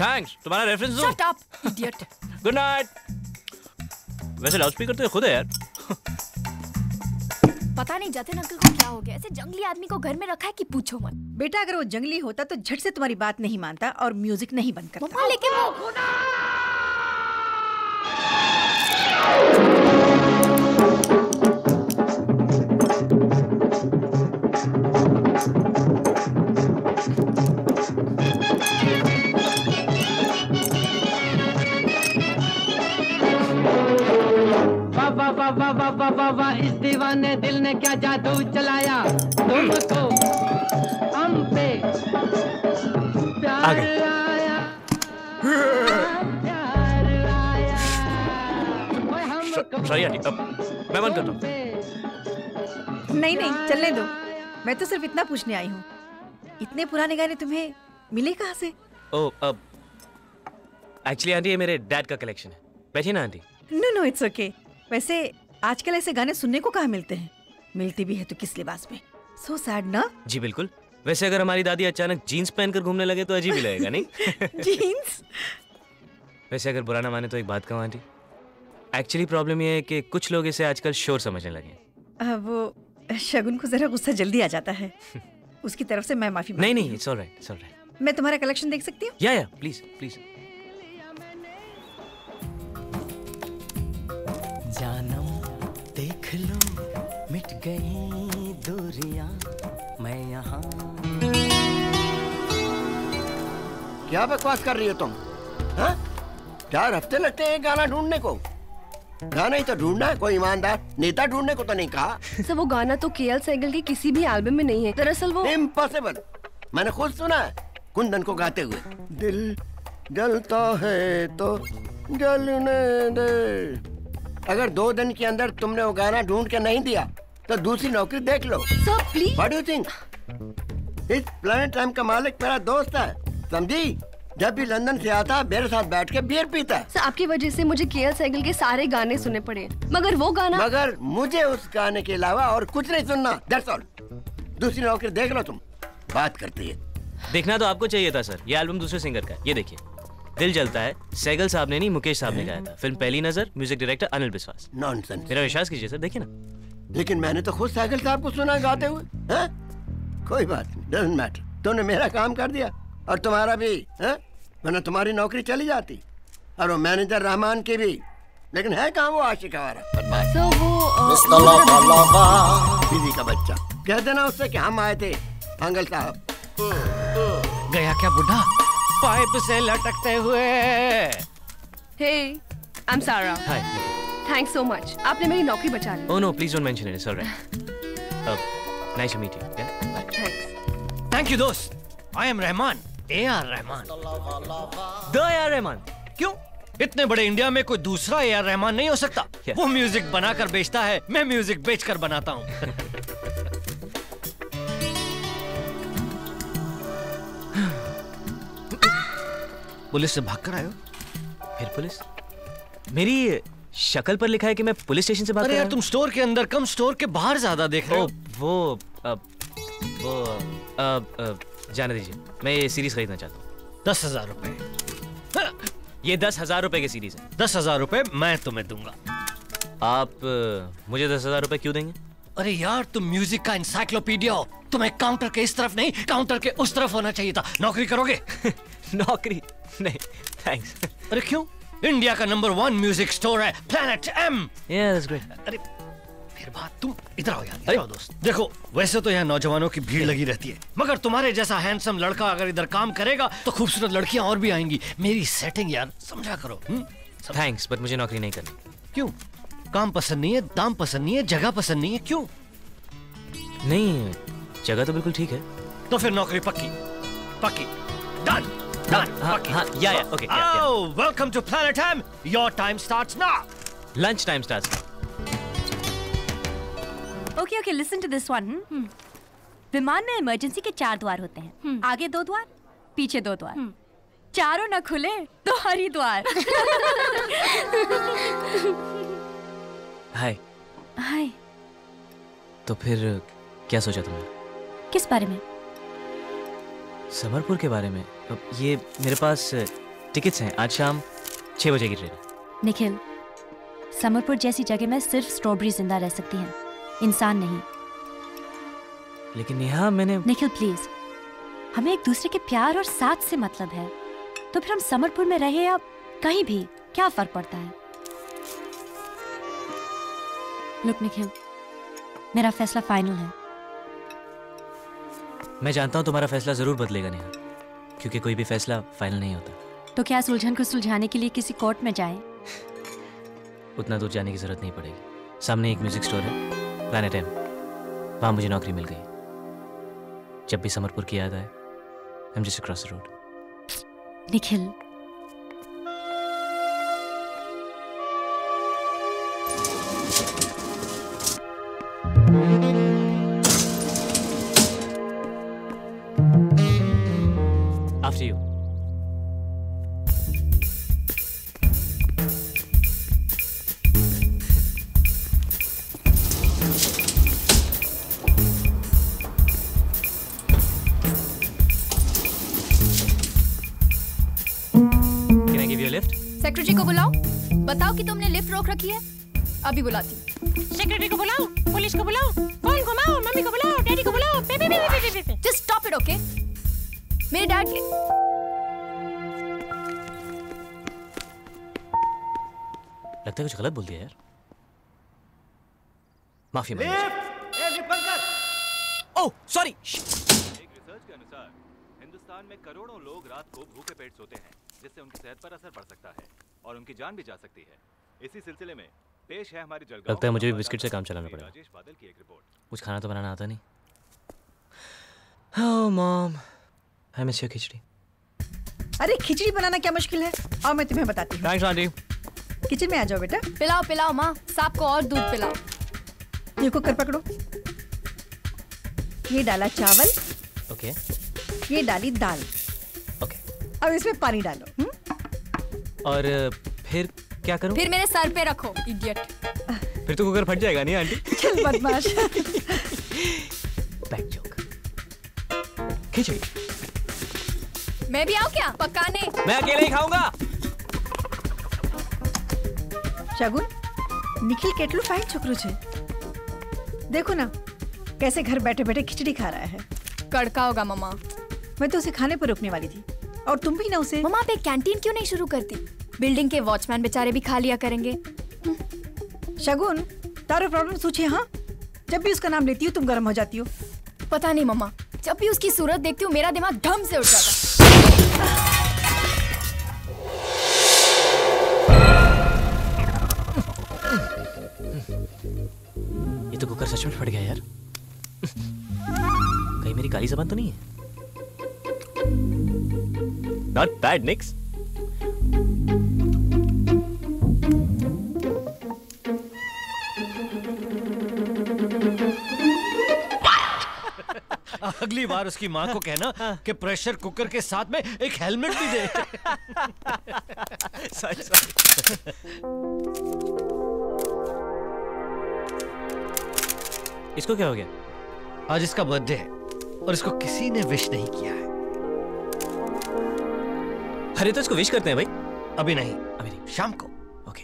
थैंक्स तुम्हारा रेफरेंस दो shut up idiot good night वैसे लाउड स्पीकर तो खुद है यार पता नहीं जतिन अंकल को क्या हो गया ऐसे जंगली आदमी को घर में रखा है कि पूछो मत बेटा अगर वो जंगली होता तो झट से तुम्हारी बात नहीं मानता और म्यूजिक नहीं बंद करता लेकिन वो वाह वाह वाह वाह वाह इस दीवाने दिल ने क्या जादू चलाया तुमको हम पे प्यार आया सॉरी आंटी अब मैं बंद करता हूँ नहीं नहीं चलने दो मैं तो सिर्फ इतना पूछने आई हूँ इतने पुराने गाने तुम्हें मिले कहाँ से ओ अब एक्चुअली आंटी ये मेरे डैड का कलेक्शन है बैठिए ना aunty no no it's okay वैसे आजकल ऐसे गाने सुनने को कहाँ मिलते हैं मिलती भी है तो किस लिबास में सो सैड ना जी बिल्कुल वैसे अगर हमारी दादी अचानक जीन्स पहनकर घूमने लगे तो अजीब ही लगेगा नहीं जीन्स वैसे अगर बुरा ना माने तो एक बात कहूँ आंटी एक्चुअली प्रॉब्लम ये है कि कुछ लोग इसे आजकल शोर समझने लगे आ, वो शगुन को जरा गुस्सा जल्दी आ जाता है उसकी तरफ से मैं माफी नहीं नहीं इट्स ऑलराइट इट्स ऑलराइट मैं तुम्हारा कलेक्शन देख सकती हूँ या या प्लीज प्लीज जानम देख लो मिट गई दूरियां मैं यहाँ क्या बकवास कर रही हो तुम हाँ चार हफ्ते लगते हैं गाना ढूंढने को गाना ही तो ढूंढना है कोई ईमानदार नेता ढूंढने को तो नहीं कहा सर वो गाना तो के एल सैगल के किसी भी एल्बम में नहीं है दरअसल वो इम्पॉसिबल मैंने खुद सुना है कुंदन को गाते हुए। दिल जलता है तो जलने दे। अगर दो दिन के अंदर तुमने वो गाना ढूंढ के नहीं दिया तो दूसरी नौकरी देख लो। Sir please. What do you think? इस प्लैनेट एम का मालिक मेरा दोस्त है, समझी? जब भी लंदन से आता है मेरे साथ बैठ के बियर पीता है। सर आपकी वजह से मुझे के.एल. साइगल के सारे गाने सुनने पड़े, मगर वो गाना, मगर मुझे उस गाने के अलावा और कुछ नहीं सुनना। That's all. दूसरी नौकरी देख लो तुम। बात करती है। देखना तो आपको चाहिए था सर, ये एल्बम दूसरे सिंगर का है। ये देखिए, दिल जलता है सैगल साहब ने नहीं मुकेश साहब ने गाया था। फिल्म पहली नजर, music director Anil Biswas. Nonsense. मेरा विश्वास कीजिए सर, देखिए ना। लेकिन मैंने तो खुद सैगल साहब को सुना गाते हुए। कोई बात नहीं, डजंट मैटर। तुमने मेरा काम कर दिया और तुम्हारा भी, वरना तुम्हारी नौकरी चली जाती। और वो मैनेजर रहमान की भी, लेकिन है कहाँ वो आशिक हमारा। so, uh, दीदी का बच्चा। कह देना उससे कि हम आए थे अंकल साहब। गया क्या बुढ़ा पाइप से लटकते हुए। हे, आई एम सारा। हाय। थैंक्स सो मच, आपने मेरी नौकरी बचा ली। Oh no, please don't mention it, it's alright. Nice to meet you. Bye. Thanks. Thank you दोस्त। I am Rahman, A R Rahman, the A R Rahman. क्यों? इतने बड़े इंडिया में कोई दूसरा ए आर रहमान नहीं हो सकता। yeah. वो म्यूजिक बनाकर बेचता है, मैं म्यूजिक बेचकर बनाता हूँ। पुलिस से भागकर आए हो? फिर पुलिस? मेरी शक्ल पर लिखा है कि मैं पुलिस स्टेशन से भाग कर आया हूं। तुम स्टोर के अंदर कम, स्टोर के बाहर ज्यादा देख रहे हो। वो आ, वो आ, आ, जाने दीजिए, मैं ये सीरीज खरीदना चाहता हूँ। दस हजार रुपए। ये दस हजार रुपए की सीरीज है। दस हजार रुपए मैं तुम्हें दूंगा। आप मुझे दस हजार रुपए क्यों देंगे? अरे यार, तुम म्यूजिक का इंसाइक्लोपीडिया हो। तुम्हें काउंटर के इस तरफ नहीं, काउंटर के उस तरफ होना चाहिए था। नौकरी करोगे? नौकरी नहीं, थैंक्स। अरे क्यों? इंडिया का नंबर वन म्यूजिक स्टोर है, planet M. yeah, that's great. अरे बात, तुम इधर आओ यार, इधर आओ दोस्त। देखो, वैसे तो यहाँ नौजवानों की भीड़ लगी रहती है, मगर तुम्हारे जैसा हैंडसम लड़का अगर इधर काम करेगा तो खूबसूरत लड़कियां और भी आएंगी। मेरी सेटिंग यार, समझा करो। थैंक्स, बट मुझे नौकरी नहीं करनी। क्यों? काम पसंद नहीं है, दाम पसंद नहीं है, जगह पसंद नहीं है? क्यों नहीं? जगह तो बिल्कुल ठीक है। तो फिर नौकरी पक्की पक्की। Done done. हां yeah yeah okay. Welcome to planet M. Your time starts now. Lunch time starts. Okay okay, listen to this one. विमान में इमरजेंसी के चार द्वार होते हैं। hmm. आगे दो द्वार, पीछे दो द्वार। hmm. चारों न खुले तो हरी द्वार। हाय हाय। तो फिर क्या सोचा तुमने? किस बारे में? समरपुर के बारे में। ये मेरे पास टिकट्स हैं, आज शाम छह बजे की ट्रेन। निखिल, समरपुर जैसी जगह में सिर्फ स्ट्रॉबेरी जिंदा रह सकती है, इंसान नहीं। लेकिन नेहा मैंने। निखिल प्लीज, हमें एक दूसरे के प्यार और साथ से मतलब है। तो फिर हम समरपुर में रहे या कहीं भी, क्या फर्क पड़ता है? लुक निखिल, मेरा फैसला फाइनल है। मैं जानता हूँ तुम्हारा फैसला जरूर बदलेगा नेहा, क्योंकि कोई भी फैसला फाइनल नहीं होता। तो क्या इस उलझन को सुलझाने के लिए किसी कोर्ट में जाए? उतना दूर जाने की जरूरत नहीं पड़ेगी। सामने एक म्यूजिक स्टोर है, प्लैनेट एम, वहाँ मुझे नौकरी मिल गई। जब भी समरपुर की याद आए, I am just across the road. Nikhil, after you. Secretary को बुलाओ, बताओ कि तुमने लिफ्ट रोक रखी है। अभी बुलाती हूँ। सेक्रेटरी को बुलाओ, पुलिस को बुलाओ, कौन घुमाओ, मम्मी को बुलाओ, डैडी को बुलाओ। बे बे बे बे बे बे। Just stop it, okay? मेरे डैड के। लगता है कुछ गलत बोल दिया यार। माफी मांगो। Oh sorry. एक रिसर्च के अनुसार हिंदुस्तान में करोड़ों लोग रात को भूखे पेट सोते हैं, जिससे उनकी सेहत पर असर पड़ सकता है और उनकी जान भी जा सकती है। इसी सिलसिले में पेश है हमारी जलगांव। लगता है मुझे भी बिस्किट से काम चलाना पड़ेगा। राजेश बादल की एक रिपोर्ट। कुछ खाना तो बनाना आता नहीं। Oh mom, I miss your khichdi. अरे खिचड़ी बनाना क्या मुश्किल है? और मैं तुम्हें बताती हूँ. Thanks aunty. किचन में आ जाओ बेटा. पिलाओ पिलाओ माँ. सांप को और दूध पिलाओ. ये कुक कर पकड़ो. ये डाला चावल. ओके. okay. ये डाली दाल. ओके. okay. अब इसमें पानी डालो. हुँ? और फिर क्या करूं? फिर मेरे सर पे रखो इडियट. फिर तो कुकर फट जाएगा. नहीं आंटी. चल बदमाश. Back joke. खिचड़ी. मैं भी आऊं क्या पकाने? मैं अकेले ही खाऊंगा. शगुन, निखिल केटलू फाइन छोकरू छे. देखो ना कैसे घर बैठे बैठे खिचड़ी खा रहा है. कड़का होगा मामा. मैं तो उसे खाने पर रोकने वाली थी और तुम भी ना उसे. मामा आप एक कैंटीन क्यों नहीं शुरू करती? बिल्डिंग के वॉचमैन बेचारे भी खा लिया करेंगे. शगुन तारो प्रॉब्लम सोचे. हाँ जब भी उसका नाम लेती हूँ तुम गर्म हो जाती हो. पता नहीं मामा जब भी उसकी सूरत देखती हूँ मेरा दिमाग धम से उठ जाता है. ये तो कुकर सच में फट गया यार. कहीं मेरी काली जबान तो नहीं है? Not bad, Nix. अगली बार उसकी माँ को कहना कि प्रेशर कुकर के साथ में एक हेलमेट भी दे. सच सच. इसको क्या हो गया? आज इसका बर्थडे है और इसको किसी ने विश नहीं किया है. अरे तो इसको विश करते हैं भाई. अभी नहीं, अभी नहीं, शाम को. ओके.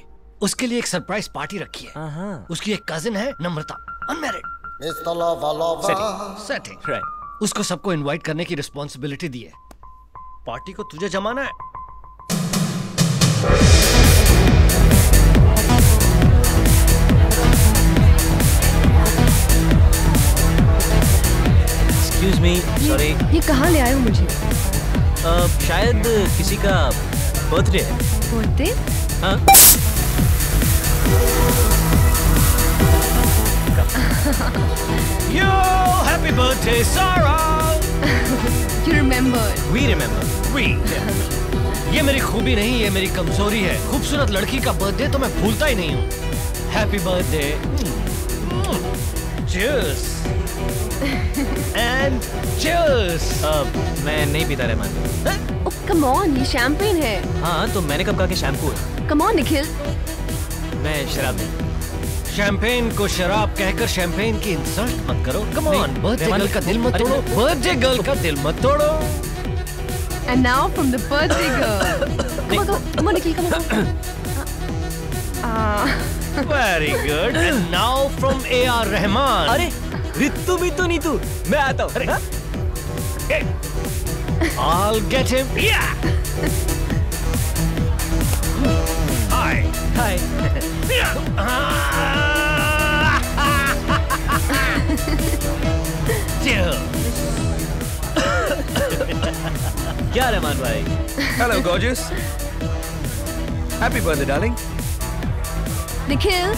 उसके लिए एक सरप्राइज पार्टी रखी है. उसकी एक कजिन है नम्रता, अनमैरिड. उसको सबको इनवाइट करने की रिस्पॉन्सिबिलिटी दी है. पार्टी को तुझे जमाना है. Excuse me, sorry. ये कहाँ ले आए हो मुझे? uh, शायद किसी का बर्थडे है. बर्थडे? हाँ. Yo, happy birthday, Sara. You remember? We remember. We. Yeah. ये मेरी खूबी नहीं है, मेरी कमजोरी है. खूबसूरत लड़की का बर्थडे तो मैं भूलता ही नहीं हूँ. Happy birthday. Cheers. And cheers. uh, मैं नहीं पीता रहमान. oh, come on, ये शैम्पेन है. हाँ तो मैंने कब कहा कि शैम्पू है? Come on, Nikhil. मैं शराब नहीं. शैम्पेन को शराब कहकर शैम्पेन की इंसल्ट मत करो. Come on, बर्थडे गर्ल का दिल मत तोड़ो. बर्थडे गर्ल का दिल मत तोड़ो. And now from the birthday girl. Come on, come on, come on, Nikhil, come on. Ah. Very good. And now from A R Rahman. अरे रितु भी तो नहीं. तू मैं आता हूँ. अरे I'll get him. Yeah. Hi. Hi. क्या रहमान भाई? Hello, gorgeous. Happy birthday, darling. Nikhil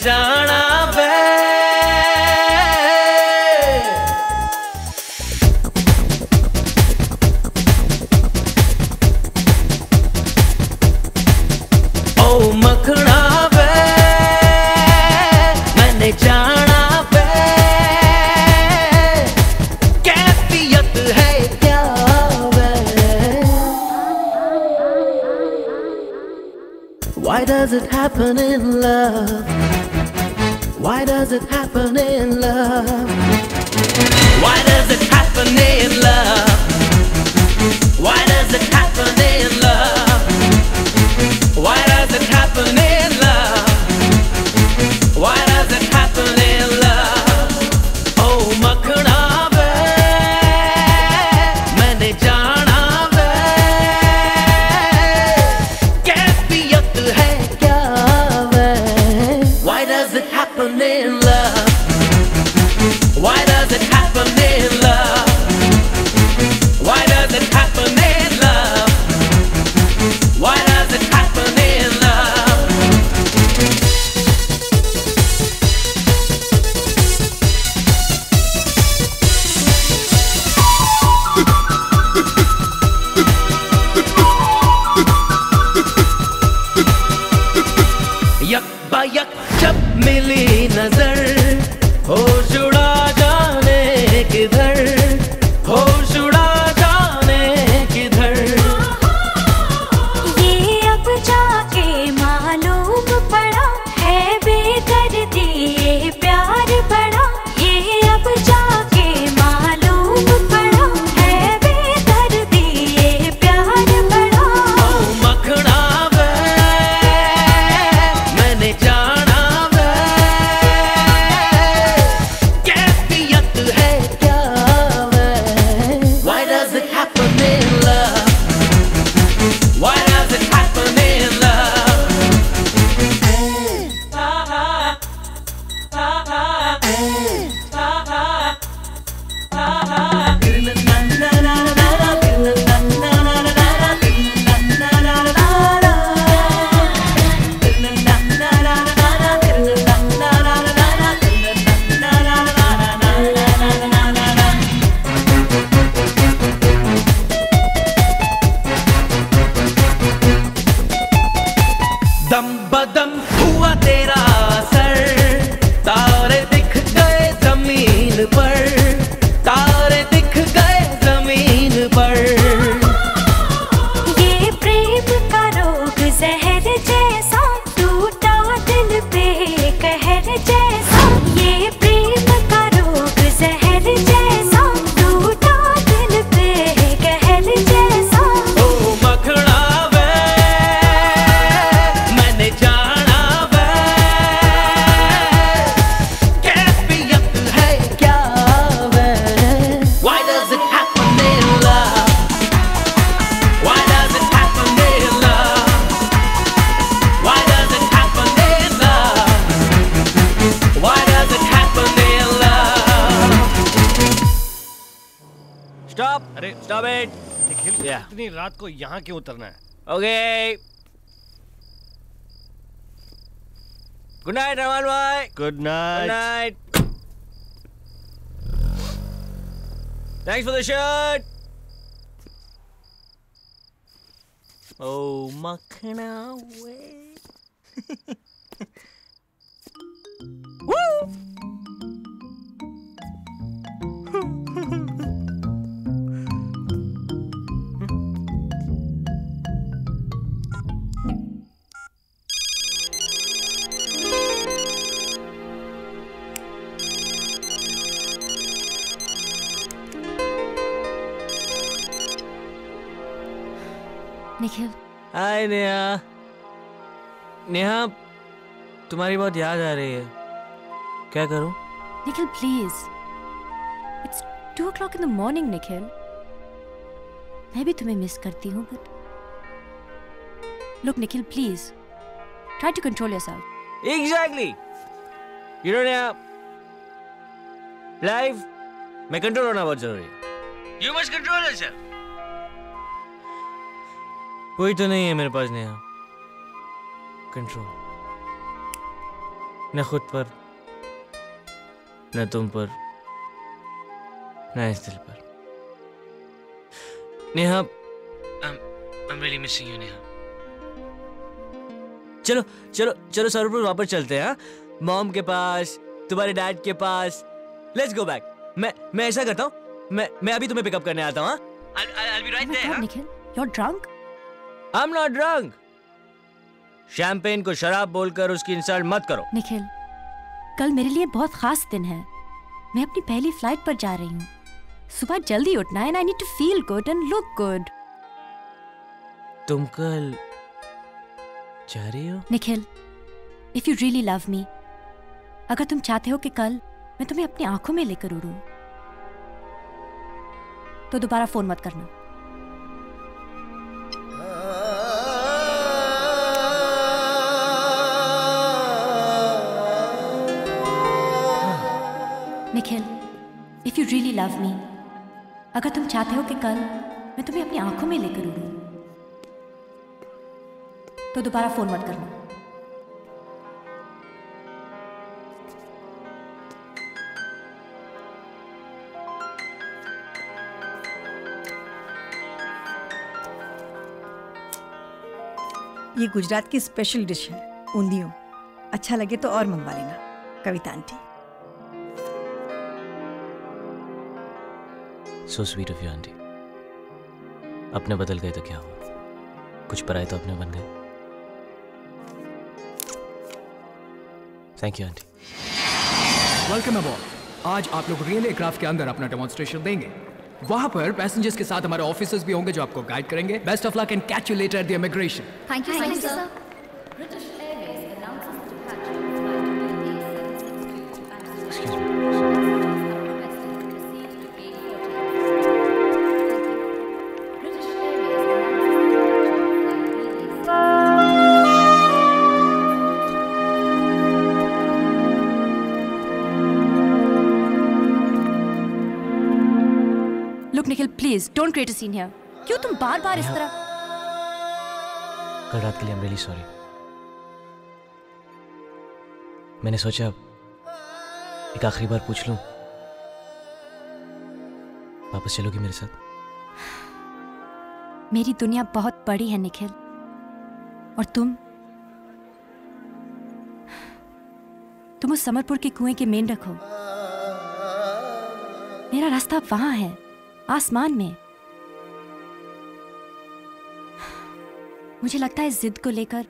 जाना बे. ओ मखड़ा बे मैंने जाना बे. कैफियत है क्या बे? Why does it happen in love? Why does it happen in love? Why does it happen in love? Why does it happen in love? Why does it happen in love? Why does it happen in love? यक बयक जब मिली नजर होश उड़ा जाने किधर, होश उड़ा जाने किधर। ये अब जाके मालूम पड़ा है बेदर्दी ये प्यार बड़ा। ये अब जाके मालूम पड़ा है बेदर्दी ये प्यार बड़ा। ओ मखना इतनी रात को यहाँ क्यों उतरना है? ओके, गुड नाइट रहमान भाई। Good night. Thanks for the shirt. ओ मखना वे। निखिल। हाय नेहा। नेहा, तुम्हारी बहुत याद आ रही है। क्या करूं? Nikhil please, it's two o'clock in the morning. Nikhil मैं भी तुम्हें मिस करती हूँ, but look Nikhil please try to control yourself. Exactly, you know Neha, life में कंट्रोल होना बहुत जरूरी है। You must control yourself. कोई तो नहीं है मेरे पास नेहा कंट्रोल, न खुद पर, न तुम पर, न इस दिल पर। Neha, I'm, I'm really missing you Neha. चलो चलो चलो सरपुर वापस चलते हैं। मॉम के पास, तुम्हारे डैड के पास। Let's go back. मैं मैं ऐसा करता हूँ, मैं मैं अभी तुम्हें पिकअप करने आता हूँ। Nikhil, you're drunk? I'm not drunk. Champagne को शराब बोलकर उसकी इंसल्ट मत करो। निखिल, कल मेरे लिए बहुत खास दिन है। मैं अपनी पहली फ्लाइट पर जा रही हूँ। सुबह जल्दी उठना है and I need to feel good and look good. तुम कल जा रही हो? Nikhil, if you really love me, अगर तुम चाहते हो कि कल मैं तुम्हें अपनी आंखों में लेकर उड़ूं, तो दोबारा फोन मत करना। Nikhil, if you really love me, अगर तुम चाहते हो कि कल मैं तुम्हें अपनी आंखों में लेकर उड़ूं, तो दोबारा फोन मत करना। ये गुजरात की स्पेशल डिश है, ऊंधियों। अच्छा लगे तो और मंगवा लेना Kavita aunty. So sweet of you aunty. अपने बदल गए तो क्या हुआ, कुछ पराए तो अपने बन गए। Thank you aunty. Welcome aboard. आज आप लोग रियल एयरक्राफ्ट के अंदर अपना डेमोन्स्ट्रेशन देंगे। वहाँ पर पैसेंजर्स के साथ हमारे ऑफिसर्स भी होंगे जो आपको गाइड करेंगे। Best of luck and catch you later at the immigration. Thank you sir. Please don't create a scene here. क्यों तुम बार बार इस तरह? कल रात के लिए I'm really sorry. मैंने सोचा एक आखिरी बार पूछ लूं, वापस चलोगी मेरे साथ? मेरी दुनिया बहुत बड़ी है निखिल, और तुम तुम उस समरपुर के कुएं के मेंढक हो। मेरा रास्ता वहां है, आसमान में। मुझे लगता है इस जिद को लेकर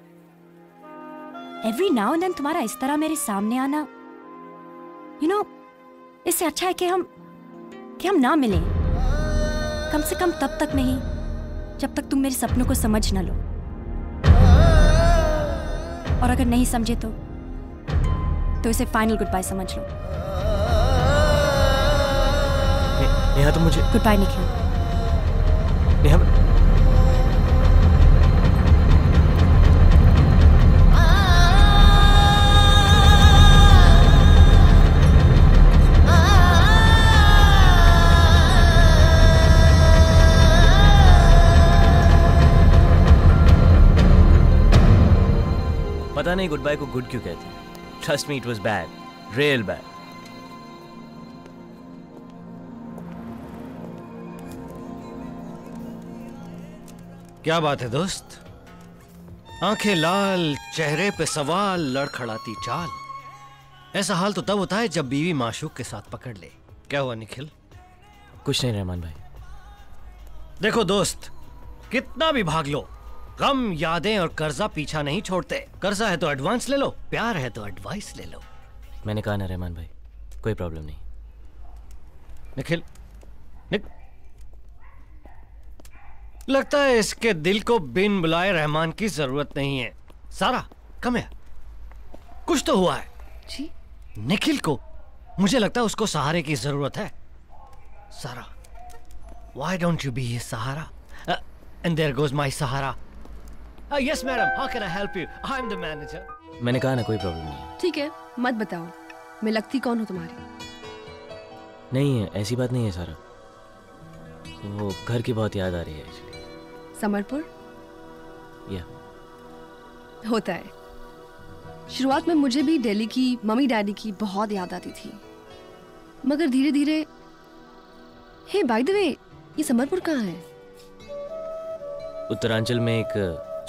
एवरी नाउ एंड देन तुम्हारा इस तरह मेरे सामने आना, यू नो, इससे अच्छा है कि हम कि हम ना मिलें, कम से कम तब तक नहीं जब तक तुम मेरे सपनों को समझ ना लो। और अगर नहीं समझे तो तो इसे फाइनल गुड बाय समझ लो। नेहा तो मुझे गुड बाय निखिल। नेहा पता नहीं गुड बाय को गुड क्यों कहते हैं। Trust me it was bad, real bad. क्या बात है दोस्त, आंखें लाल, चेहरे पे सवाल, लड़खड़ाती चाल। ऐसा हाल तो तब होता है जब बीवी माशूक के साथ पकड़ ले। क्या हुआ निखिल? कुछ नहीं रहमान भाई। देखो दोस्त, कितना भी भाग लो, गम, यादें और कर्जा पीछा नहीं छोड़ते। कर्जा है तो एडवांस ले लो, प्यार है तो एडवाइस ले लो। मैंने कहा ना रहमान भाई, कोई प्रॉब्लम नहीं। निखिल, निक... लगता है इसके दिल को बिन बुलाए रहमान की जरूरत नहीं है। सारा कम है, कुछ तो हुआ है जी। निखिल को, मुझे लगता है उसको सहारे की जरूरत है। सारा, why don't you be his Sahara? Uh, and there goes my Sahara. Uh, yes madam, how can I help you? I'm the manager. मैंने कहा ना कोई प्रॉब्लम नहीं है। ठीक है, मत बताओ मैं लगती कौन हूँ तुम्हारी। नहीं है, ऐसी बात नहीं है सारा, वो घर की बहुत याद आ रही है। समरपुर या yeah. होता है। शुरुआत में मुझे भी दिल्ली की, मम्मी डैडी की बहुत याद आती थी, मगर धीरे धीरे। हे बाय द वे, ये समरपुर कहाँ है? उत्तरांचल में एक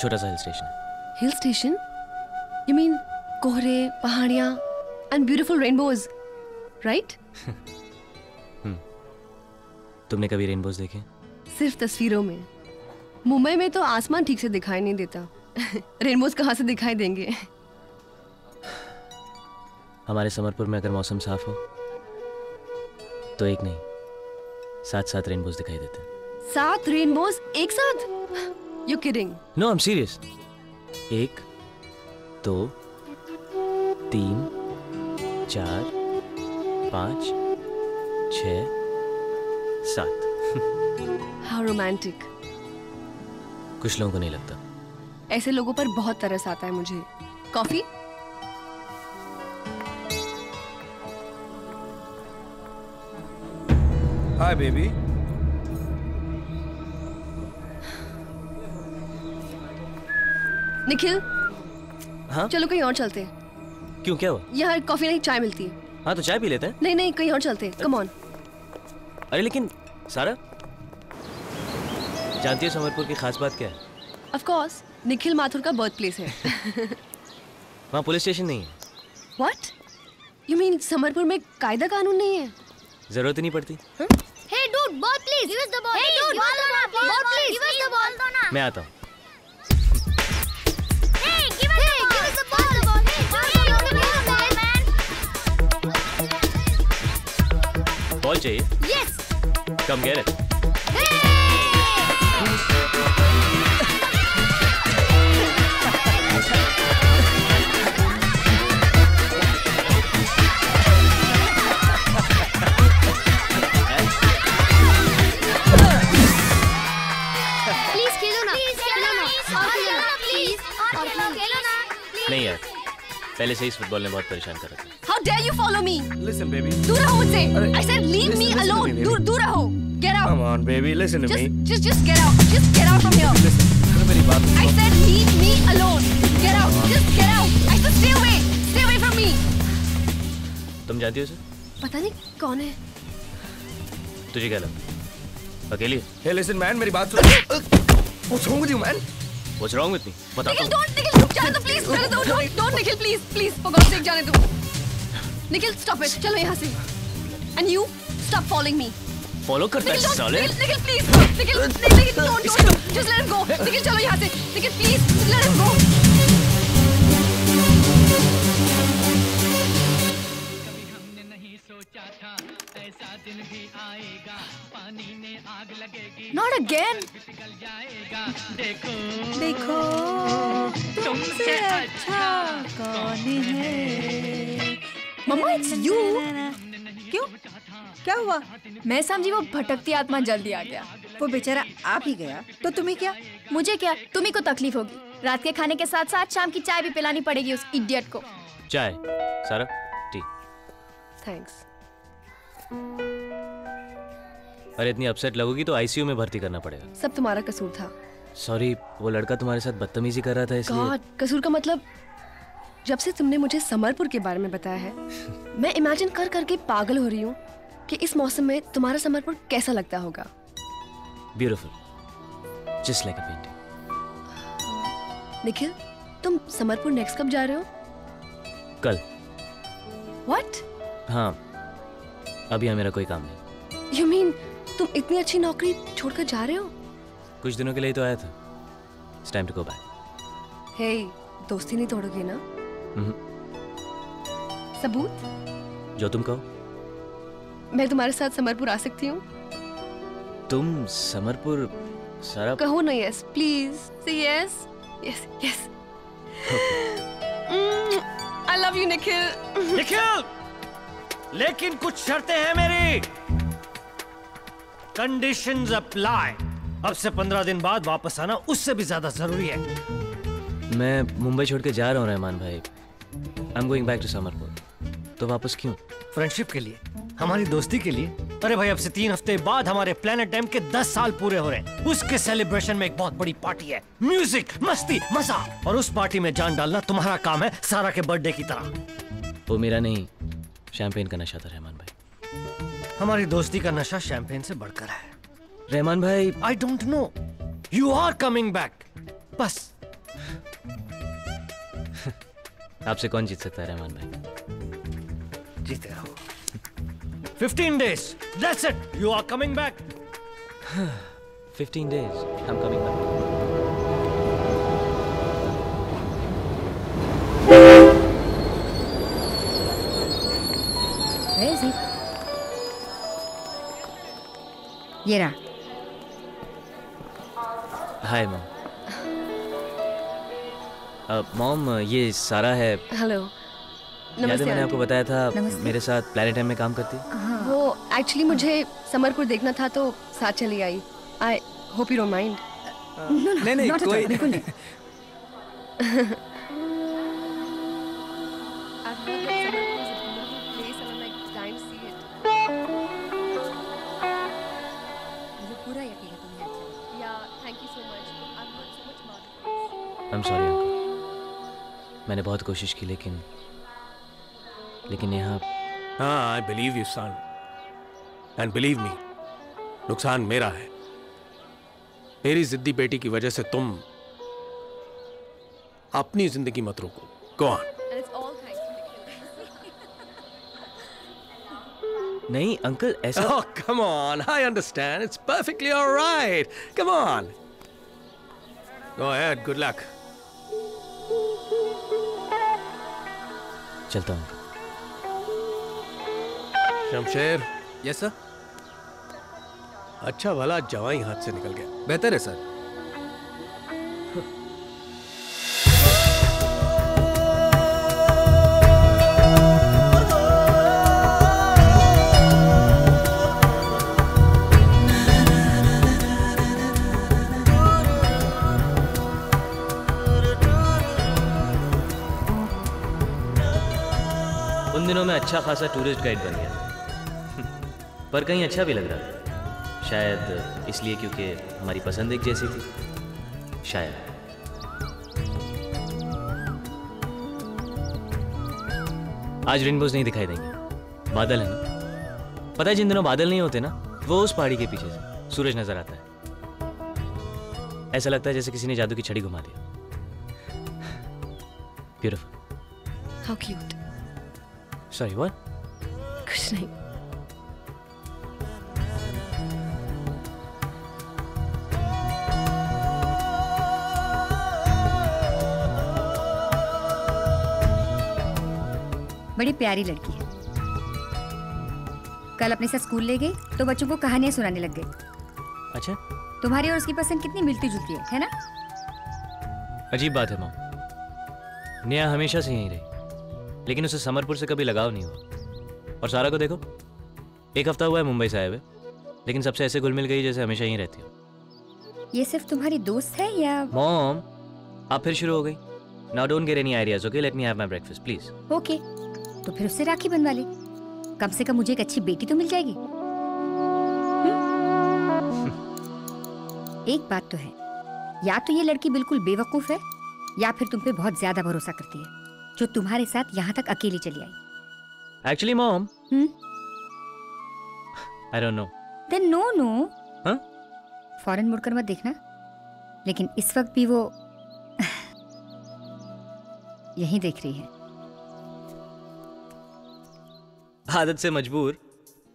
छोटा सा हिल स्टेशन है। Hill station? यू मीन कोहरे, पहाड़ियाँ एंड ब्यूटीफुल रेनबोज, राइट? तुमने कभी रेनबोज देखे? सिर्फ तस्वीरों में। मुंबई में तो आसमान ठीक से दिखाई नहीं देता। रेनबोज कहाँ से दिखाई देंगे? हमारे समरपुर में अगर मौसम साफ हो तो एक नहीं, सात सात रेनबोज दिखाई देते। सात रेनबोज एक साथ? You kidding? No I am serious. एक, दो, तीन, चार, पाँच, छः, सात। How romantic. कुछ लोगों को नहीं लगता। ऐसे लोगों पर बहुत तरस आता है मुझे। कॉफी? Hi baby. निखिल। हाँ? चलो कहीं और चलते हैं। क्यों, क्या हुआ? यहाँ कॉफी नहीं, चाय मिलती है। हाँ तो चाय पी लेते हैं। नहीं नहीं, कहीं और चलते हैं। Come on. अरे लेकिन सारा, जानती हो समरपुर की खास बात क्या है? ऑफ कोर्स, निखिल माथुर का बर्थ प्लेस है। वहाँ पुलिस स्टेशन नहीं है। What? You mean समरपुर में कायदा कानून नहीं है? जरूरत ही नहीं पड़ती। Huh? Hey dude, ball please. Give us the ball. Hey dude, ball दो ना, ball please. Give us the ball दो ना। मैं आता हूँ। Hey, give us the ball. Give us the ball. Ball चाहिए? Yes. Come get it. नहीं यार, पहले से ही इस फुटबॉल ने बहुत परेशान कर रखा है। How dare you follow me? Listen baby, दूर रहो मुझसे। I said leave me alone. दूर दूर रहो। Get out. Come on baby, listen to me. Just just get out. Just get out from here. Listen, मेरी बात सुनो। I said leave me alone. Get out. Just get out. I said stay away. Stay away from me. तुम जानती हो उसे? पता नहीं कौन है। तुझे क्या लगता? अकेली? Hey listen man, मेरी बात सुनो। What's wrong with you man? What's wrong with me? बता दो। जाने दो प्लीज, जाने दो, don't don't Nikhil please please for God's sake जाने दो। निखिल stop it, चलो यहाँ से। And you stop following me. Follow करता है साले। Nikhil Nikhil please, Nikhil Nikhil don't don't just let him go. Nikhil चलो यहाँ से, Nikhil please let him go. कभी हमने नहीं सोचा था ऐसा दिन भी आएगा, पानी में आग लगेगी। Not again. देखो देखो तुमसे अच्छा कौन है। मम्मा इट्स यू। क्यों, क्या हुआ? मैं समझी वो भटकती आत्मा जल्दी आ गया। वो बेचारा आ भी गया तो तुम्हें क्या? मुझे क्या, तुम्ही को तकलीफ होगी। रात के खाने के साथ साथ शाम की चाय भी पिलानी पड़ेगी उस इडियट को। चाय, सारा टी। थैंक्स। अरे इतनी अपसेट लगोगी तो आईसीयू में भर्ती करना पड़ेगा। सब तुम्हारा कसूर था। सॉरी, वो लड़का तुम्हारे साथ बदतमीजी कर रहा था इसलिए। God, कसूर का मतलब? जब से तुमने मुझे समरपुर के बारे में बताया है मैं इमेजिन कर करके पागल हो रही हूँ कि इस मौसम में तुम्हारा समरपुर कैसा लगता होगा। Beautiful, just like a painting. Nikhil, तुम समरपुर नेक्स्ट कब जा रहे हो? कल। What? हाँ, अभी यहाँ मेरा कोई काम नहीं। You mean तुम इतनी अच्छी नौकरी छोड़कर जा रहे हो? कुछ दिनों के लिए तो आया था। It's time to go back. Hey, दोस्ती नहीं तोड़ोगे ना? हम्म। सबूत? जो तुम कहो। मैं तुम्हारे साथ समरपुर आ सकती हूँ? तुम समरपुर सारा? कहो ना yes, please. Say yes, yes, yes. I love you, Nikhil. Nikhil, लेकिन कुछ शर्तें हैं मेरी। Conditions apply. अब से पंद्रह दिन बाद वापस आना उससे भी ज्यादा जरूरी है। मैं मुंबई छोड़ के जा रहा हूँ रहमान भाई। I'm going back to Samarpur. तो वापस क्यों? फ्रेंडशिप के लिए, हमारी दोस्ती के लिए। अरे भाई, अब से तीन हफ्ते बाद हमारे प्लैनेट एम के दस साल पूरे हो रहे हैं। उसके सेलिब्रेशन में एक बहुत बड़ी पार्टी है। म्यूजिक, मस्ती, मजा, और उस पार्टी में जान डालना तुम्हारा काम है, सारा के बर्थडे की तरह। वो मेरा नहीं, शैंपेन का नशा था रहमान भाई। हमारी दोस्ती का नशा शैंपेन से बढ़कर है रहमान भाई। I don't know. You are coming back. बस। आपसे कौन जीत सकता है रहमान भाई? जीते रहो। Fifteen days. That's it. You are coming back. Fifteen days. I'm coming back. Where is he? ये रहा। हाय मॉम। मॉम, ये सारा है। हेलो, नमस्ते। मैंने आपको बताया था मेरे साथ प्लैनेट एम में काम करती। वो एक्चुअली मुझे समरपुर देखना था तो साथ चली आई। I hope you don't mind. नहीं नहीं, कोई बिल्कुल नहीं। I'm sorry अंकल, मैंने बहुत कोशिश की लेकिन लेकिन नेहा। हाँ, I believe you son, and believe me, नुकसान मेरा है। मेरी जिद्दी बेटी की वजह से तुम अपनी जिंदगी मत रोको। Go on. all thanks to Nikhil. नहीं अंकल ऐसा. Oh come on, I understand. It's perfectly all right. Come on. Go ahead. Good luck. चलता हूँ. शमशेर. Yes sir. अच्छा भला जवाई हाथ से निकल गया. बेहतर है सर. उन दिनों में अच्छा खासा टूरिस्ट गाइड बन गया, पर कहीं अच्छा भी लग रहा था. शायद इसलिए क्योंकि हमारी पसंद एक जैसी थी. शायद आज रेनबोज नहीं दिखाई देंगे. बादल है ना, पता है जिन दिनों बादल नहीं होते ना, वो उस पहाड़ी के पीछे से सूरज नजर आता है. ऐसा लगता है जैसे किसी ने जादू की छड़ी घुमा दिया. Beautiful. How cute. Sorry what? कुछ नहीं. बड़ी प्यारी लड़की है. कल अपने साथ स्कूल ले गई तो बच्चों को कहानियां सुनाने लग गई. अच्छा, तुम्हारी और उसकी पसंद कितनी मिलती जुलती है, है ना? अजीब बात है माँ. नेहा हमेशा से यहीं रही, लेकिन उसे समरपुर से कभी लगाव नहीं हुआ. और सारा को देखो, एक हफ्ता हुआ है मुंबई से आए हुए, लेकिन सबसे ऐसे घुल मिल गई जैसे हमेशा यहीं रहती हो. ये सिर्फ तुम्हारी दोस्त है या मॉम? आप फिर शुरू हो गई. Now don't get any ideas. Okay, let me have my breakfast please. Okay, तो फिर उससे राखी बनवा ले. कम से कम मुझे एक अच्छी बेटी तो मिल जाएगी. एक बात तो है, या तो ये लड़की बिल्कुल बेवकूफ है या फिर तुम पे बहुत ज्यादा भरोसा करती है, जो तुम्हारे साथ यहाँ तक अकेली चली आई. Actually mom, I don't know. Then no no. हां, फॉरेन मुड़कर मत देखना, लेकिन इस वक्त भी वो यही देख रही है. आदत से मजबूर.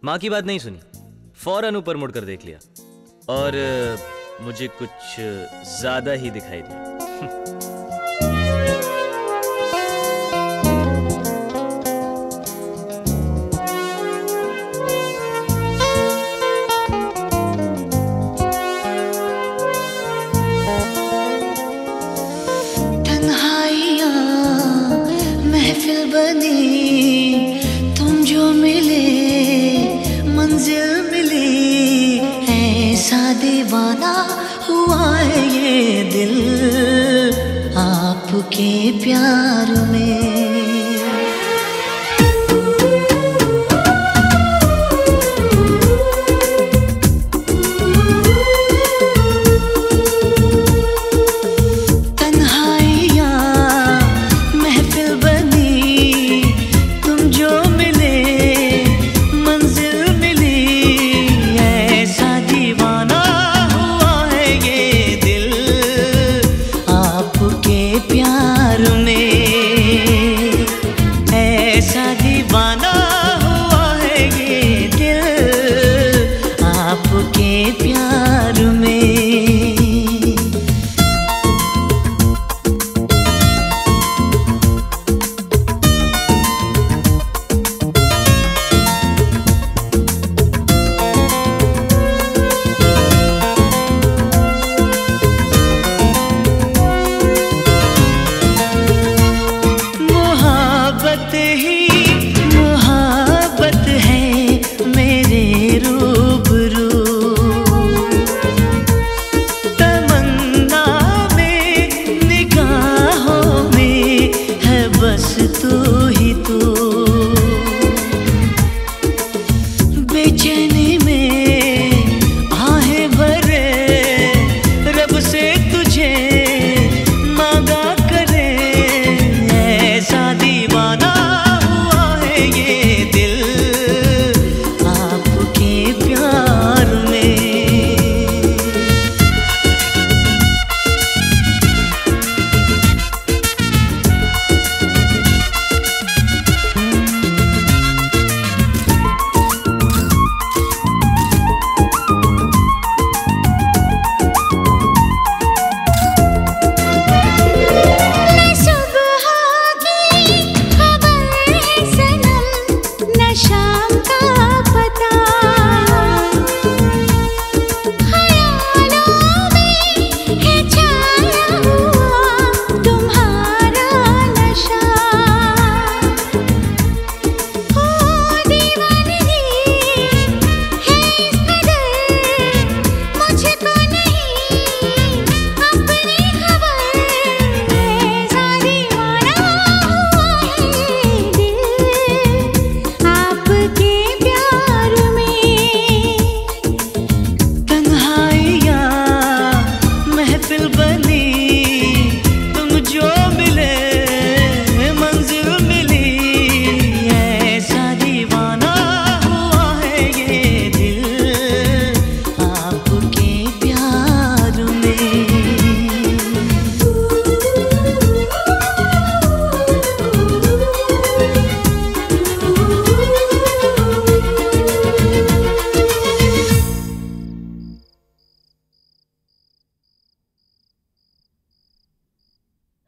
माँ की बात नहीं सुनी, फौरन ऊपर मुड़कर देख लिया और मुझे कुछ ज्यादा ही दिखाई दिया. के प्यार में तन्हाइयां महफिल बनी, तुम जो मिले मंजिल मिली, ऐसा दीवाना हुआ है ये दिल आपके प्यार में.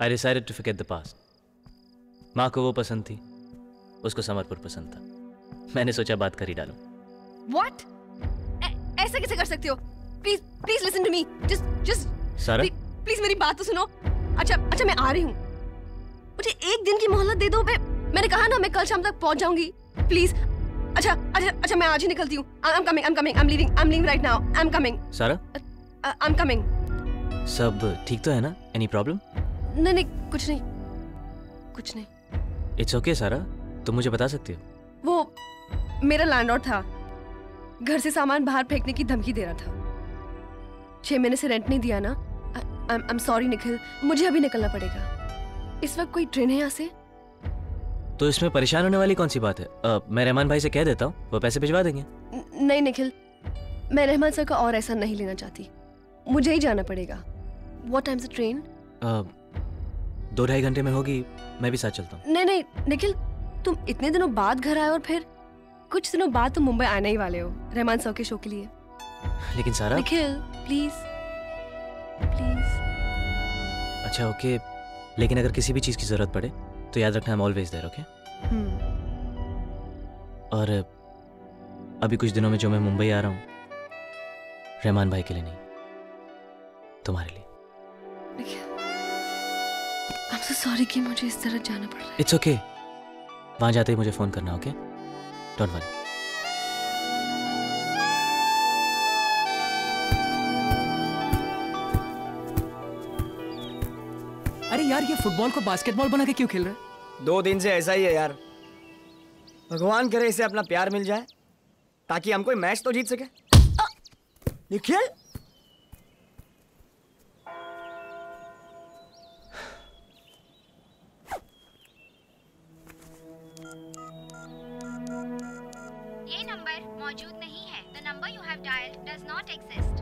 I decided to forget the past. माँ को वो पसंद थी, उसको समरपुर पसंद था। मैंने सोचा बात कर ही डालूं। What? ऐसा कैसे कर सकते हो? Please, please listen to me. Just, just. सारा? Please मेरी बात तो सुनो। अच्छा, अच्छा मैं आ रही हूँ। मुझे एक दिन की मोहलत दे दो बे। मैंने कहा ना मैं कल शाम तक पहुँच जाऊँगी। Please. अच्छा, अच्छा, अच्छा मैं आज ही निकलती हूँ। I'm coming, I'm coming, I'm leaving, I'm leaving right now. I'm coming. सारा? I'm coming. सब ठीक तो है ना? Any problem? नहीं नहीं कुछ नहीं, कुछ नहीं। It's okay सारा, तुम मुझे बता सकती हो? वो मेरा लैंडलॉर्ड था, घर से सामान बाहर फेंकने की धमकी दे रहा था। छह महीने से रेंट नहीं दिया ना। I'm I'm sorry निखिल, मुझे अभी निकलना पड़ेगा। इस वक्त कोई ट्रेन है यहाँ से? तो इसमें परेशान होने वाली कौन सी बात है? आ, मैं रहमान भाई से कह देता हूँ, वो पैसे भिजवा देंगे। नहीं निखिल, मैं रहमान सर का और ऐसा नहीं लेना चाहती। मुझे ही जाना पड़ेगा। What time's the train? दो ढाई घंटे में होगी, मैं भी साथ चलता हूँ। नहीं नहीं निखिल, तुम इतने दिनों बाद घर आए और फिर कुछ दिनों बाद तुम मुंबई आने ही वाले हो रहमान सर के शो के लिए। लेकिन सारा। Nikhil please please. अच्छा ओके, लेकिन अगर किसी भी चीज की जरूरत पड़े तो याद रखना, I'm always there, okay? और अभी कुछ दिनों में जो मैं मुंबई आ रहा हूँ, रहमान भाई के लिए नहीं, तुम्हारे लिए। I'm so sorry कि मुझे इस तरह जाना पड़ रहा है। It's okay. वहाँ जाते ही मुझे फोन करना, okay? Don't worry. अरे यार ये फुटबॉल को बास्केटबॉल बना के क्यों खेल रहा है? दो दिन से ऐसा ही है यार। भगवान करे इसे अपना प्यार मिल जाए, ताकि हम कोई मैच तो जीत सके। निखिल मौजूद नहीं है। The number you have dialed does not exist.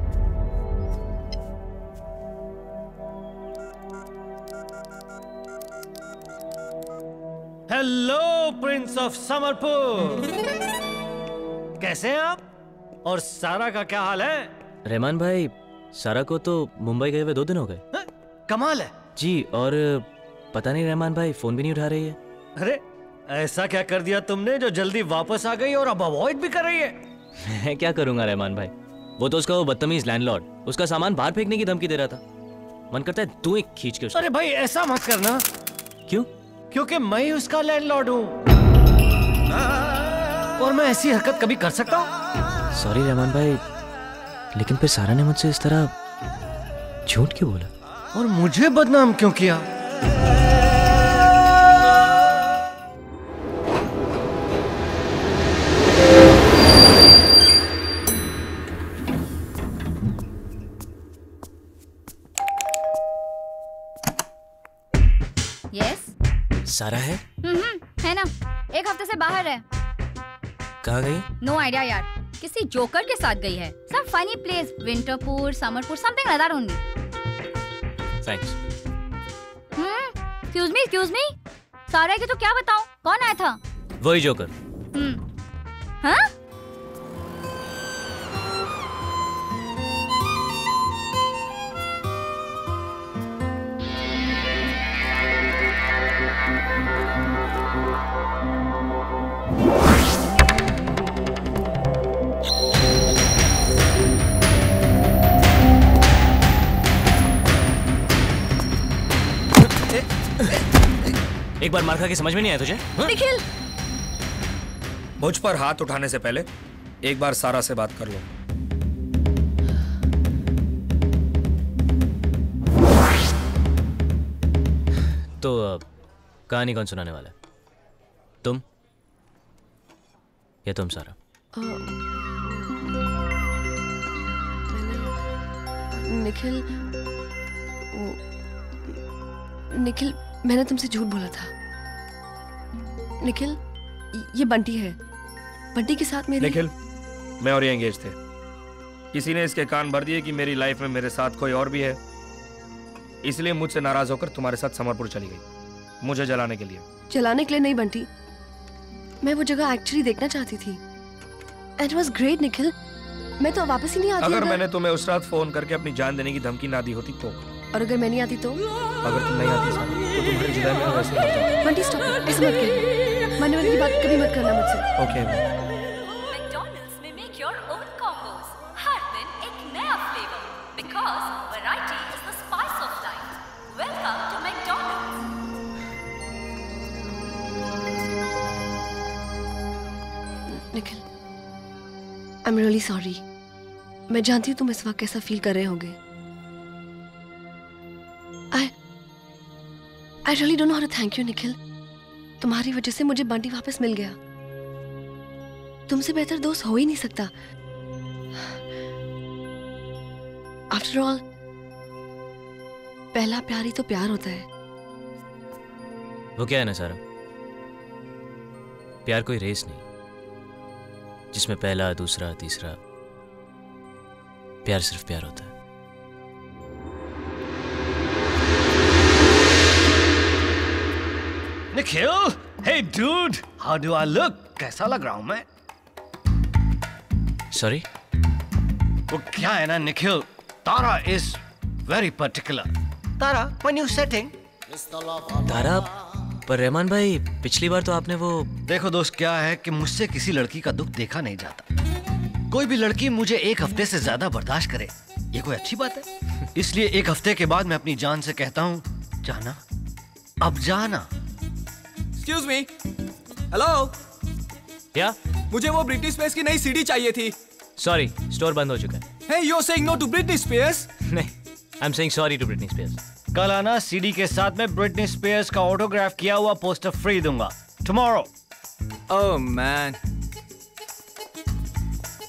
Hello, Prince of Samarpur. कैसे हैं आप? और सारा का क्या हाल है? रहमान भाई, सारा को तो मुंबई गए हुए दो दिन हो गए। हा? कमाल है। जी, और पता नहीं रहमान भाई फोन भी नहीं उठा रही है। अरे ऐसा क्या कर दिया तुमने जो जल्दी वापस आ गई और अब अवॉइड भी कर रही है? मैं क्या करूंगा रहमान भाई, वो तो उसका वो बदतमीज लैंडलॉर्ड उसका सामान बाहर फेंकने की धमकी दे रहा था। मन करता है तू ही खींच के उसको। अरे भाई ऐसा मत करना। क्यों? क्योंकि मैं ही उसका लैंडलॉर्ड हूँ और मैं ऐसी हरकत कभी कर सकता हूँ? सॉरी रहमान भाई, लेकिन फिर सारा ने मुझसे इस तरह झूठ क्यों बोला और मुझे बदनाम क्यों किया? सारा है? हम्म, है ना, एक हफ्ते से बाहर है। कहाँ गई? नो आइडिया यार, किसी जोकर के साथ गई है। सब funny place, Winterpur, Samarpur, something like that only. Thanks. Hmm, excuse me, excuse me. Sara के तो क्या बताऊँ, कौन आया था? वही जोकर। हम्म, हाँ? एक बार मार खा के समझ में नहीं आया तुझे? हाँ? निखिल! मुझ पर हाथ उठाने से पहले एक बार सारा से बात कर लो। तो कहानी कौन सुनाने वाला है? तुम या तुम सारा? आ, निखिल निखिल मैंने तुमसे झूठ बोला था। निखिल ये बंटी है, बंटी के साथ मेरी। निखिल मैं और ये एंगेज थे, किसी ने इसके कान भर दिए कि मेरी लाइफ में मेरे साथ कोई और भी है, इसलिए मुझसे नाराज होकर तुम्हारे साथ समरपुर चली गई मुझे जलाने के लिए। जलाने के लिए नहीं बंटी, मैं वो जगह एक्चुअली देखना चाहती थी। इट वाज ग्रेट निखिल, मैं तो वापस ही नहीं आती। अगर मैंने तुम्हें उस रात फोन करके अपनी जान देने की धमकी ना दी होती तो? और अगर मैं नहीं आती तो? अगर तुम नहीं आती सारा, तो तुम्हारी जुदाई में वैसे ही हो जाता। बंटी स्टॉप, ऐसे मत करिए। मन मन की बात कभी मत करना मुझसे। ओके। मैकडॉनल्ड्स में मेक योर ओन कॉम्बोस। हर दिन एक नया flavour, because variety is the spice of life. Welcome to McDonald's. Nikhil, I'm really sorry. मैं जानती हूँ तुम इस वक्त कैसा फील कर रहे होगे। I really don't know how to thank you, Nikhil. तुम्हारी वजह से मुझे बंटी वापस मिल गया। तुमसे बेहतर दोस्त हो ही नहीं सकता। After all, पहला प्यार ही तो प्यार होता है। वो क्या है ना सारा? प्यार कोई रेस नहीं, जिसमें पहला, दूसरा, तीसरा। प्यार सिर्फ प्यार होता है। Nikhil, hey dude, how do I look? कैसा लग रहा हूँ मैं? Sorry? वो क्या है ना Nikhil, Tara is very particular. Tara, when you setting? Tara, पर रहमान भाई पिछली बार तो आपने वो देखो दोस्त क्या है कि मुझसे किसी लड़की का दुख देखा नहीं जाता। कोई भी लड़की मुझे एक हफ्ते से ज्यादा बर्दाश्त करे, ये कोई अच्छी बात है? इसलिए एक हफ्ते के बाद मैं अपनी जान से कहता हूँ जाना, अब जाना। Excuse me. Hello. Yeah. मुझे वो ब्रिटनी स्पीयर्स की नई सीडी चाहिए थी। Sorry, स्टोर बंद हो चुका है। Hey, you're saying no to Britney Spears? नहीं, I'm saying sorry to Britney Spears. कल आना, सीडी के साथ में ब्रिटनी स्पीयर्स का ऑटोग्राफ किया हुआ पोस्टर फ्री दूंगा। Tomorrow. Oh man.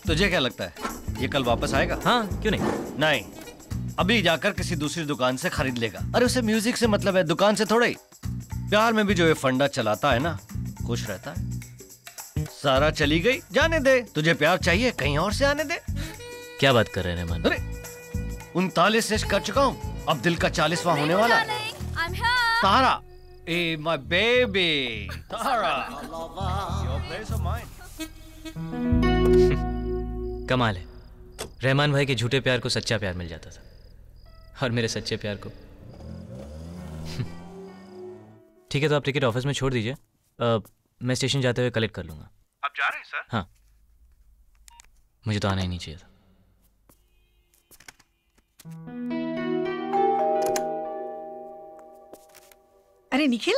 तुझे क्या लगता है? ये कल वापस आएगा? हाँ, क्यों नहीं? नहीं। अभी जाकर किसी दूसरी दुकान से खरीद लेगा। अरे उसे म्यूजिक से मतलब है, दुकान से थोड़ा ही। प्यार में भी जो ये फंडा चलाता है ना, खुश रहता है। सारा चली गई, जाने दे। तुझे प्यार चाहिए, कहीं और से आने दे। क्या बात कर रहे हैं रहमान? अरे उनतालीस सेश कर चुका हूँ, अब दिल का चालीसवां होने वाला है। तारा, ए my baby, Tara, your place or mine? कमाल है, रहमान भाई के झूठे प्यार को सच्चा प्यार मिल जाता था, और मेरे सच्चे प्यार को। ठीक है, तो आप टिकट ऑफिस में छोड़ दीजिए, मैं स्टेशन जाते हुए कलेक्ट कर लूँगा। आप जा रहे हैं सर? हाँ, मुझे तो आना ही नहीं चाहिए था। अरे निखिल।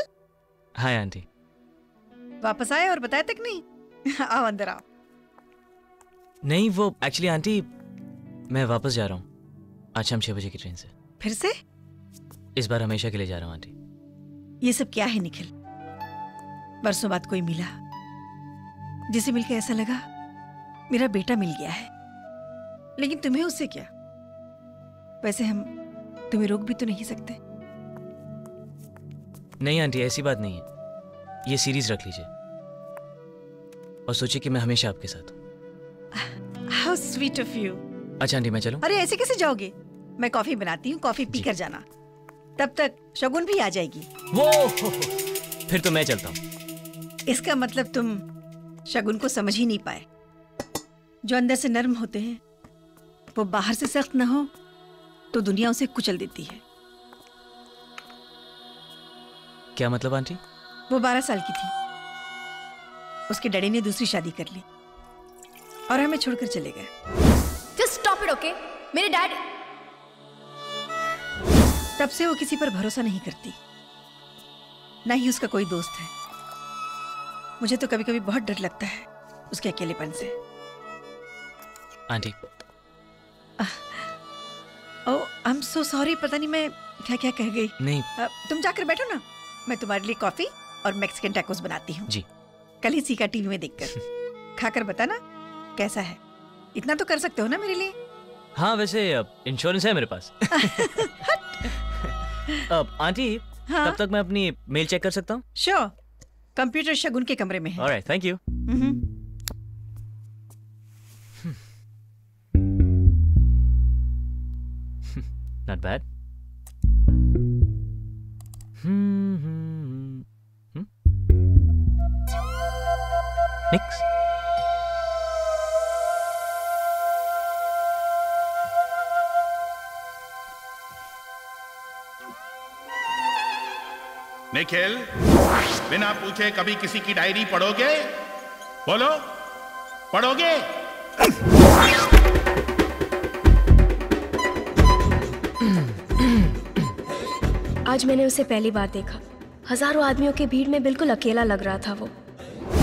Hi aunty. वापस आए और बताया तक नहीं? आओ अंदर आओ। नहीं वो एक्चुअली आंटी, मैं वापस जा रहा हूँ आज शाम छः बजे की ट्रेन से। फिर से? इस बार हमेशा के लिए जा रहा हूँ आंटी। ये सब क्या है निखिल? बरसों बाद कोई मिला जिसे मिलकर ऐसा लगा मेरा बेटा मिल गया है, लेकिन तुम्हें उससे क्या? वैसे हम तुम्हें रोक भी तो नहीं सकते। नहीं आंटी, ऐसी बात नहीं है। ये सीरीज रख लीजिए और सोचिए कि मैं हमेशा आपके साथ हूँ। How sweet of you। अच्छा आंटी मैं चलूं? अरे ऐसे कैसे जाओगे? मैं कॉफी बनाती हूँ, कॉफी पीकर जाना। तब तक शगुन भी आ जाएगी। वो फिर तो मैं चलता हूँ। इसका मतलब तुम शगुन को समझ ही नहीं पाए। जो अंदर से नर्म होते हैं वो बाहर से सख्त ना हो तो दुनिया उसे कुचल देती है। क्या मतलब आंटी? वो बारह साल की थी, उसके डैडी ने दूसरी शादी कर ली और हमें छोड़कर चले गए। Just stop it okay? मेरे डैड। तब से वो किसी पर भरोसा नहीं करती, ना ही उसका कोई दोस्त है। मुझे तो कभी कभी बहुत डर लगता है उसके अकेलेपन से। Aunty. Oh, I am so sorry, पता नहीं मैं क्या क्या कह गई। नहीं। आ, तुम जाकर बैठो ना, मैं तुम्हारे लिए कॉफी और मैक्सिकन टैकोस बनाती हूँ। जी। कल ही सीखा टीवी में देखकर। खाकर बताना कैसा है। इतना तो कर सकते हो ना मेरे लिए? हाँ वैसे इंश्योरेंस है मेरे पास। अब आंटी हाँ? तब तक मैं अपनी मेल चेक कर सकता हूँ? श्योर, कंप्यूटर शगुन के कमरे में है। Alright, thank you. Not bad. Nix. Nikhil, बिना पूछे कभी किसी की डायरी पढ़ोगे? बोलो, पढ़ोगे? आज मैंने उसे पहली बार देखा। हजारों आदमियों की भीड़ में बिल्कुल अकेला लग रहा था वो,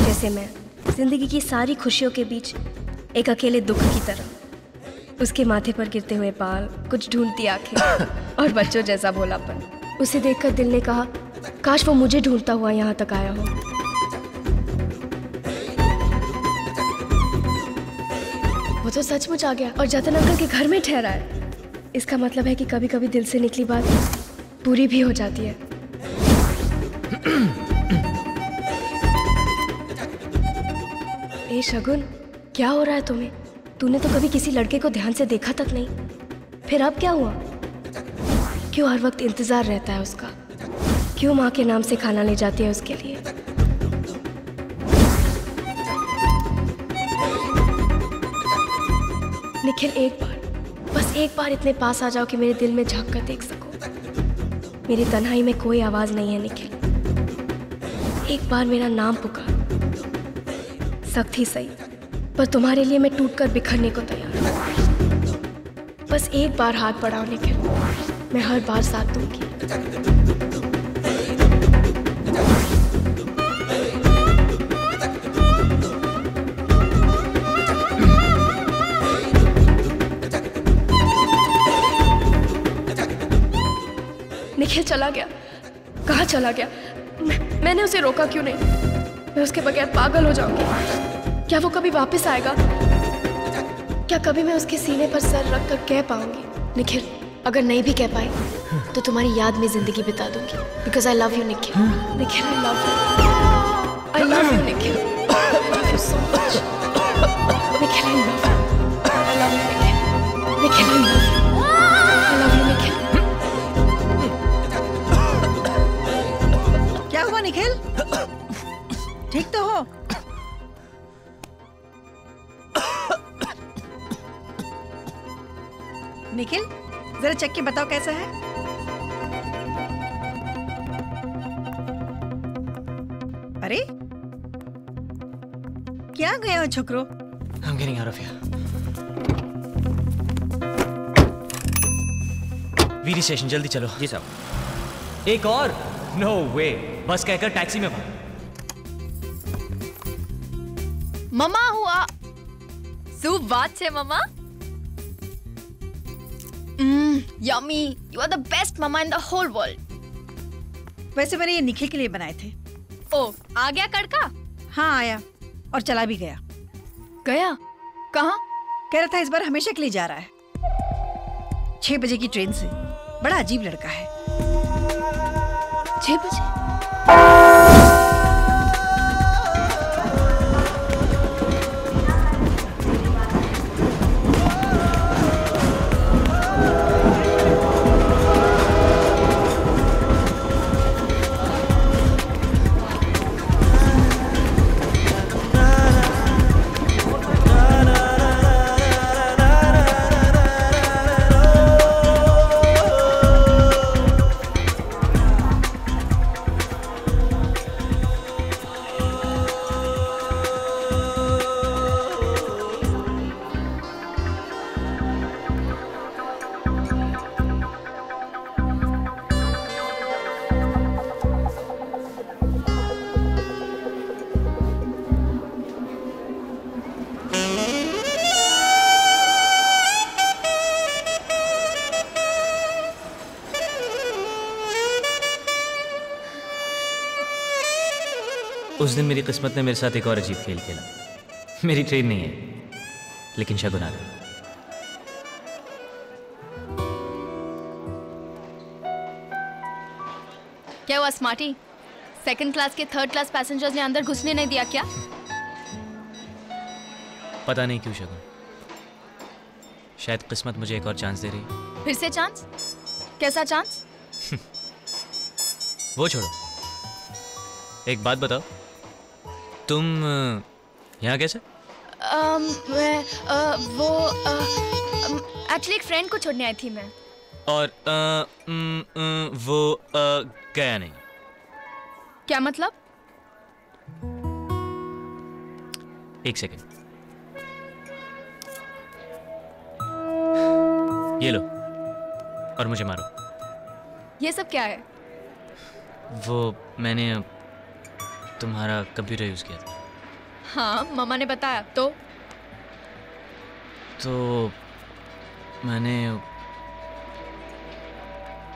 जैसे मैं जिंदगी की सारी खुशियों के बीच एक अकेले दुख की तरह। उसके माथे पर गिरते हुए बाल, कुछ ढूंढती आंखें और बच्चों जैसा भोलापन। उसे देखकर दिल ने कहा, काश वो मुझे ढूंढता हुआ यहाँ तक आया हो। वो तो सचमुच आ गया और जतन अंकल के घर में ठहरा है। इसका मतलब है कि कभी कभी दिल से निकली बात पूरी भी हो जाती है। ए शगुन, क्या हो रहा है तुम्हें? तूने तो कभी किसी लड़के को ध्यान से देखा तक नहीं, फिर अब क्या हुआ? क्यों हर वक्त इंतजार रहता है उसका? क्यों माँ के नाम से खाना ले जाती है उसके लिए? निखिल, एक बार, बस एक बार इतने पास आ जाओ कि मेरे दिल में झांक कर देख सको। मेरी तन्हाई में कोई आवाज नहीं है निखिल। एक बार मेरा नाम पुकार, सख्त ही सही, पर तुम्हारे लिए मैं टूटकर बिखरने को तैयार हूँ। बस एक बार हाथ बढ़ाओ निखिल, मैं हर बार साथ दूंगी। निखिल चला गया। कहाँ चला गया? मैं, मैंने उसे रोका क्यों नहीं? मैं उसके बगैर पागल हो जाऊंगी। क्या वो कभी वापस आएगा? क्या कभी मैं उसके सीने पर सर रख कर कह पाऊंगी, निखिल अगर नहीं भी कह पाई तो तुम्हारी याद में जिंदगी बिता दूंगी। Because I love you Nikhil. Nikhil, I love you, I love you Nikhil, I love you so much Nikhil. I love you, I love you Nikhil. Nikhil, I love you, I love you Nikhil. क्या हुआ निखिल, ठीक तो हो? निखिल, जरा चेक के बताओ कैसा है। अरे क्या गया हो छोकरो? I'm getting out of here. VT station जल्दी चलो। जी साहब। एक और? No way. बस कहकर टैक्सी में भाग। ममा हुआ। शुभ बात है ममा। Mmm, yummy. You are the best mama in the whole world. वैसे मैंने ये निखिल के लिए बनाए थे। ओ, आ गया कड़का? हाँ आया, और चला भी गया। गया? कहाँ? कह रहा था इस बार हमेशा के लिए जा रहा है। छह बजे की ट्रेन से। बड़ा अजीब लड़का है। छह बजे? उस दिन मेरी किस्मत ने मेरे साथ एक और अजीब खेल खेला। मेरी ट्रेन नहीं है, लेकिन शगुन आ गया। क्या हुआ स्मार्टी? सेकंड क्लास के थर्ड क्लास पैसेंजर्स ने अंदर घुसने नहीं दिया क्या? पता नहीं क्यों शगुन, शायद किस्मत मुझे एक और चांस दे रही। फिर से चांस? कैसा चांस? वो छोड़ो, एक बात बताओ, तुम यहाँ कैसे? um, मैं uh, वो एक्चुअली एक फ्रेंड को छोड़ने आई थी मैं। और uh, um, uh, वो uh, गया नहीं। क्या मतलब? एक सेकंड, ये लो और मुझे मारो। ये सब क्या है? वो मैंने तुम्हारा कंप्यूटर यूज किया था। हाँ, मम्मा ने बताया तो तो मैंने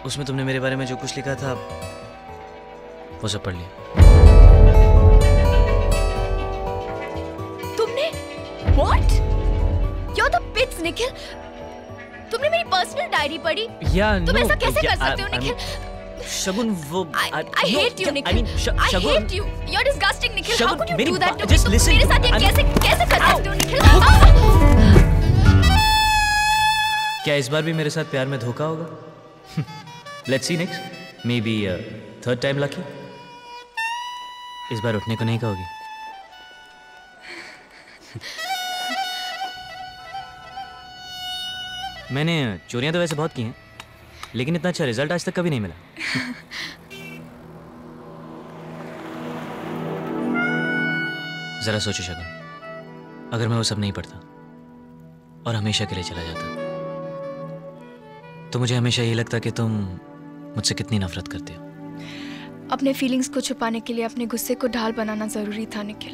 उसमें तुमने मेरे बारे में जो कुछ लिखा था वो सब पढ़ लिया तुमने। What? You're the pits, Nikhil. तुमने मेरी पर्सनल डायरी पढ़ी? या yeah, तुम no, ऐसा कैसे yeah, कर सकते I, हो निखिल? शगुन वो I, I, I hate you, Nikhil. I mean, श, I hate you. You're disgusting, Nikhil. How could you do that to me? तुम मेरे साथ ये कैसे कैसे कर सकते हो निखिल? क्या इस बार भी मेरे साथ प्यार में धोखा होगा? Let's see next. Maybe uh, third time lucky. इस बार उठने को नहीं कहोगी? मैंने चोरियां तो वैसे बहुत की हैं, लेकिन इतना अच्छा रिजल्ट आज तक कभी नहीं मिला। जरा सोचो शगुन, अगर मैं वो सब नहीं पढ़ता और हमेशा के लिए चला जाता तो मुझे हमेशा ये लगता कि तुम मुझसे कितनी नफरत करते हो। अपने फीलिंग्स को छुपाने के लिए अपने गुस्से को ढाल बनाना जरूरी था निखिल,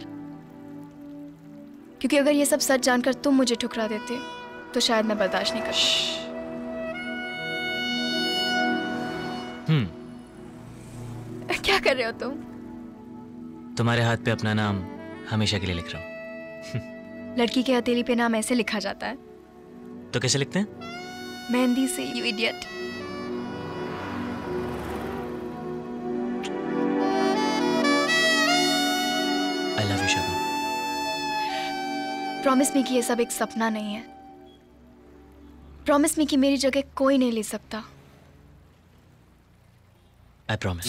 क्योंकि अगर ये सब सच जानकर तुम मुझे ठुकरा देते तो शायद मैं बर्दाश्त नहीं करती। हम्म। क्या कर रहे हो तुम? तुम्हारे हाथ पे अपना नाम हमेशा के लिए लिख रहा हूँ। लड़की के हथेली पे नाम ऐसे लिखा जाता है? तो कैसे लिखते हैं? मेहंदी से, यू इडियट। प्रॉमिस मी कि ये सब एक सपना नहीं है। प्रॉमिस मी कि मेरी जगह कोई नहीं ले सकता। I promise.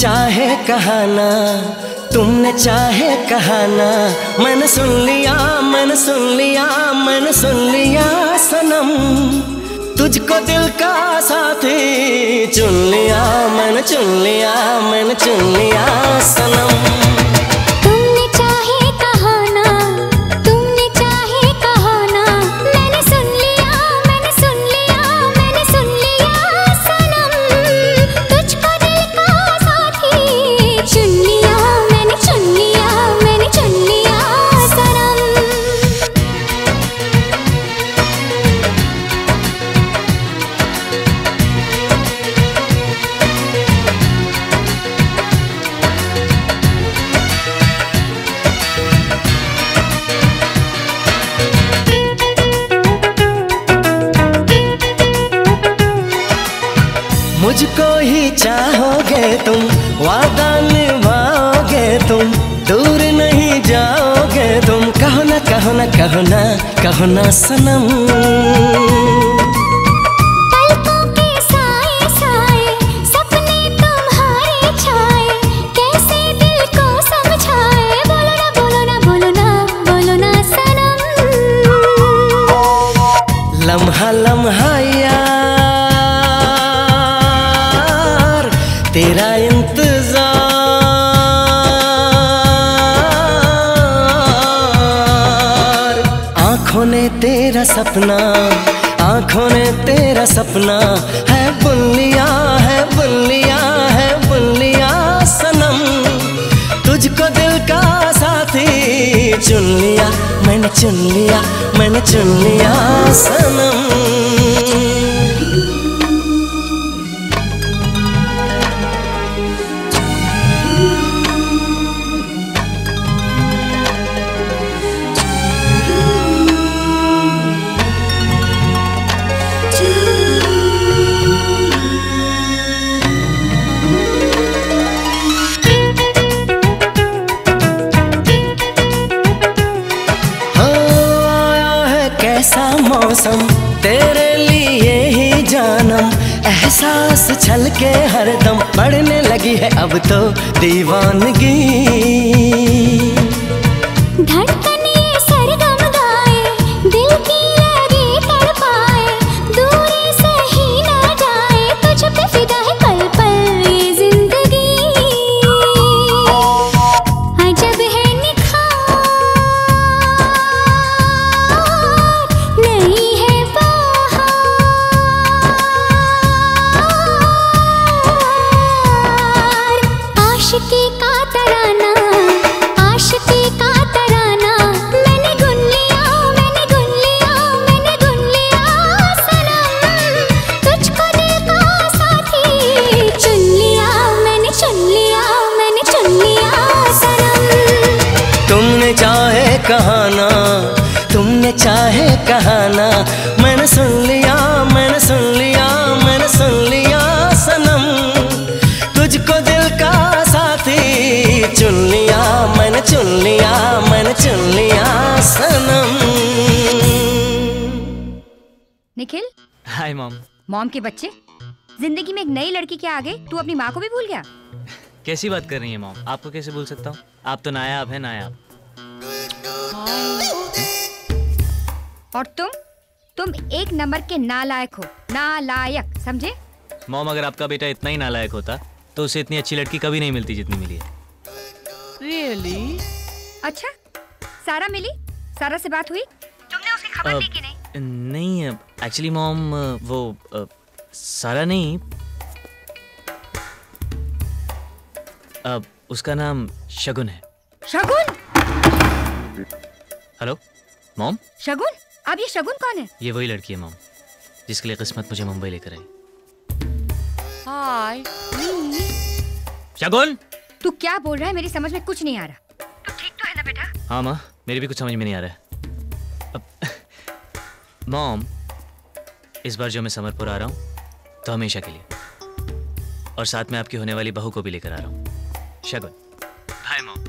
चाहे कहाना तुमने चाहे कहाना, मैंने सुन लिया मैंने सुन लिया मैंने सुन लिया सनम, तुझको दिल का साथी चुन लिया मैंने चुन लिया मैंने चुन लिया सनम। मुझको ही चाहोगे तुम, वादा निभाओगे तुम, दूर नहीं जाओगे तुम, कहो ना कहो ना कहो ना कहो ना सनम। पलकों के साए साए सपने तुम्हारे छाए, कैसे दिल को समझाए, बोलो ना बोलो ना बोलो ना बोलो ना सनम। लम्हा लम्हा तेरा इंतजार, आंखों ने तेरा सपना आंखों ने तेरा सपना है बुल्लिया है बुल्लिया है बुल्लिया सनम, तुझको दिल का साथी चुन लिया मैंने चुन लिया मैंने चुन लिया सनम। सांस छलके हरदम बढ़ने लगी है अब तो दीवानगी। धड़कन ये सरगम गाए, दिल की लगी तड़पाए, दूरी से ही ना जाए, तुझ पे फिदा है पल पल ये जिंदगी। अजब है निखार नहीं है बहार। आशिकी का तराना, आशिकी का तराना, मैंने गुन लिया, मैंने गुन लिया, मैंने गुन लिया सनम, तुझको दिल का साथी चुन लिया, मैंने चुन लिया, मैंने चुन लिया सनम। तुमने चाहे कहा ना, तुमने चाहे कहा ना, मैंने सुन लिया, मैंने सुन लिया, मैंने सुन लिया सनम, तुझको दिल का साथी चुन लिया, मैंने चुन लिया, मैंने चुन लिया सनम। Nikhil, hi mom. मॉम के बच्चे, जिंदगी में एक नई लड़की के आगे तू अपनी माँ को भी भूल गया? कैसी बात कर रही है मॉम, आपको कैसे भूल सकता हूँ? आप तो नायाब है नायाब। और तुम तुम एक नंबर के नालायक हो, नालायक, समझे? मॉम, अगर आपका बेटा इतना ही नालायक होता तो उसे इतनी अच्छी लड़की कभी नहीं मिलती जितनी मिली है। Really? अच्छा, सारा मिली? सारा से बात हुई? तुमने उसकी खबर ली कि नहीं? नहीं, एक्चुअली मॉम वो uh, सारा नहीं, uh, उसका नाम शगुन है। शगुन? Hello mom, Shagun? अब ये शगुन कौन है? ये वही लड़की है मॉम, जिसके लिए किस्मत मुझे मुंबई लेकर आई। हाय शगुन, तू क्या बोल रहा है? मेरी समझ में कुछ नहीं आ रहा। तू ठीक तो है ना बेटा? हाँ माँ, मेरे भी कुछ समझ में नहीं आ रहा है। मॉम, इस बार जो मैं समरपुर आ रहा हूँ तो हमेशा के लिए, और साथ में आपकी होने वाली बहू को भी लेकर आ रहा हूँ। शगुन, बाय मॉम।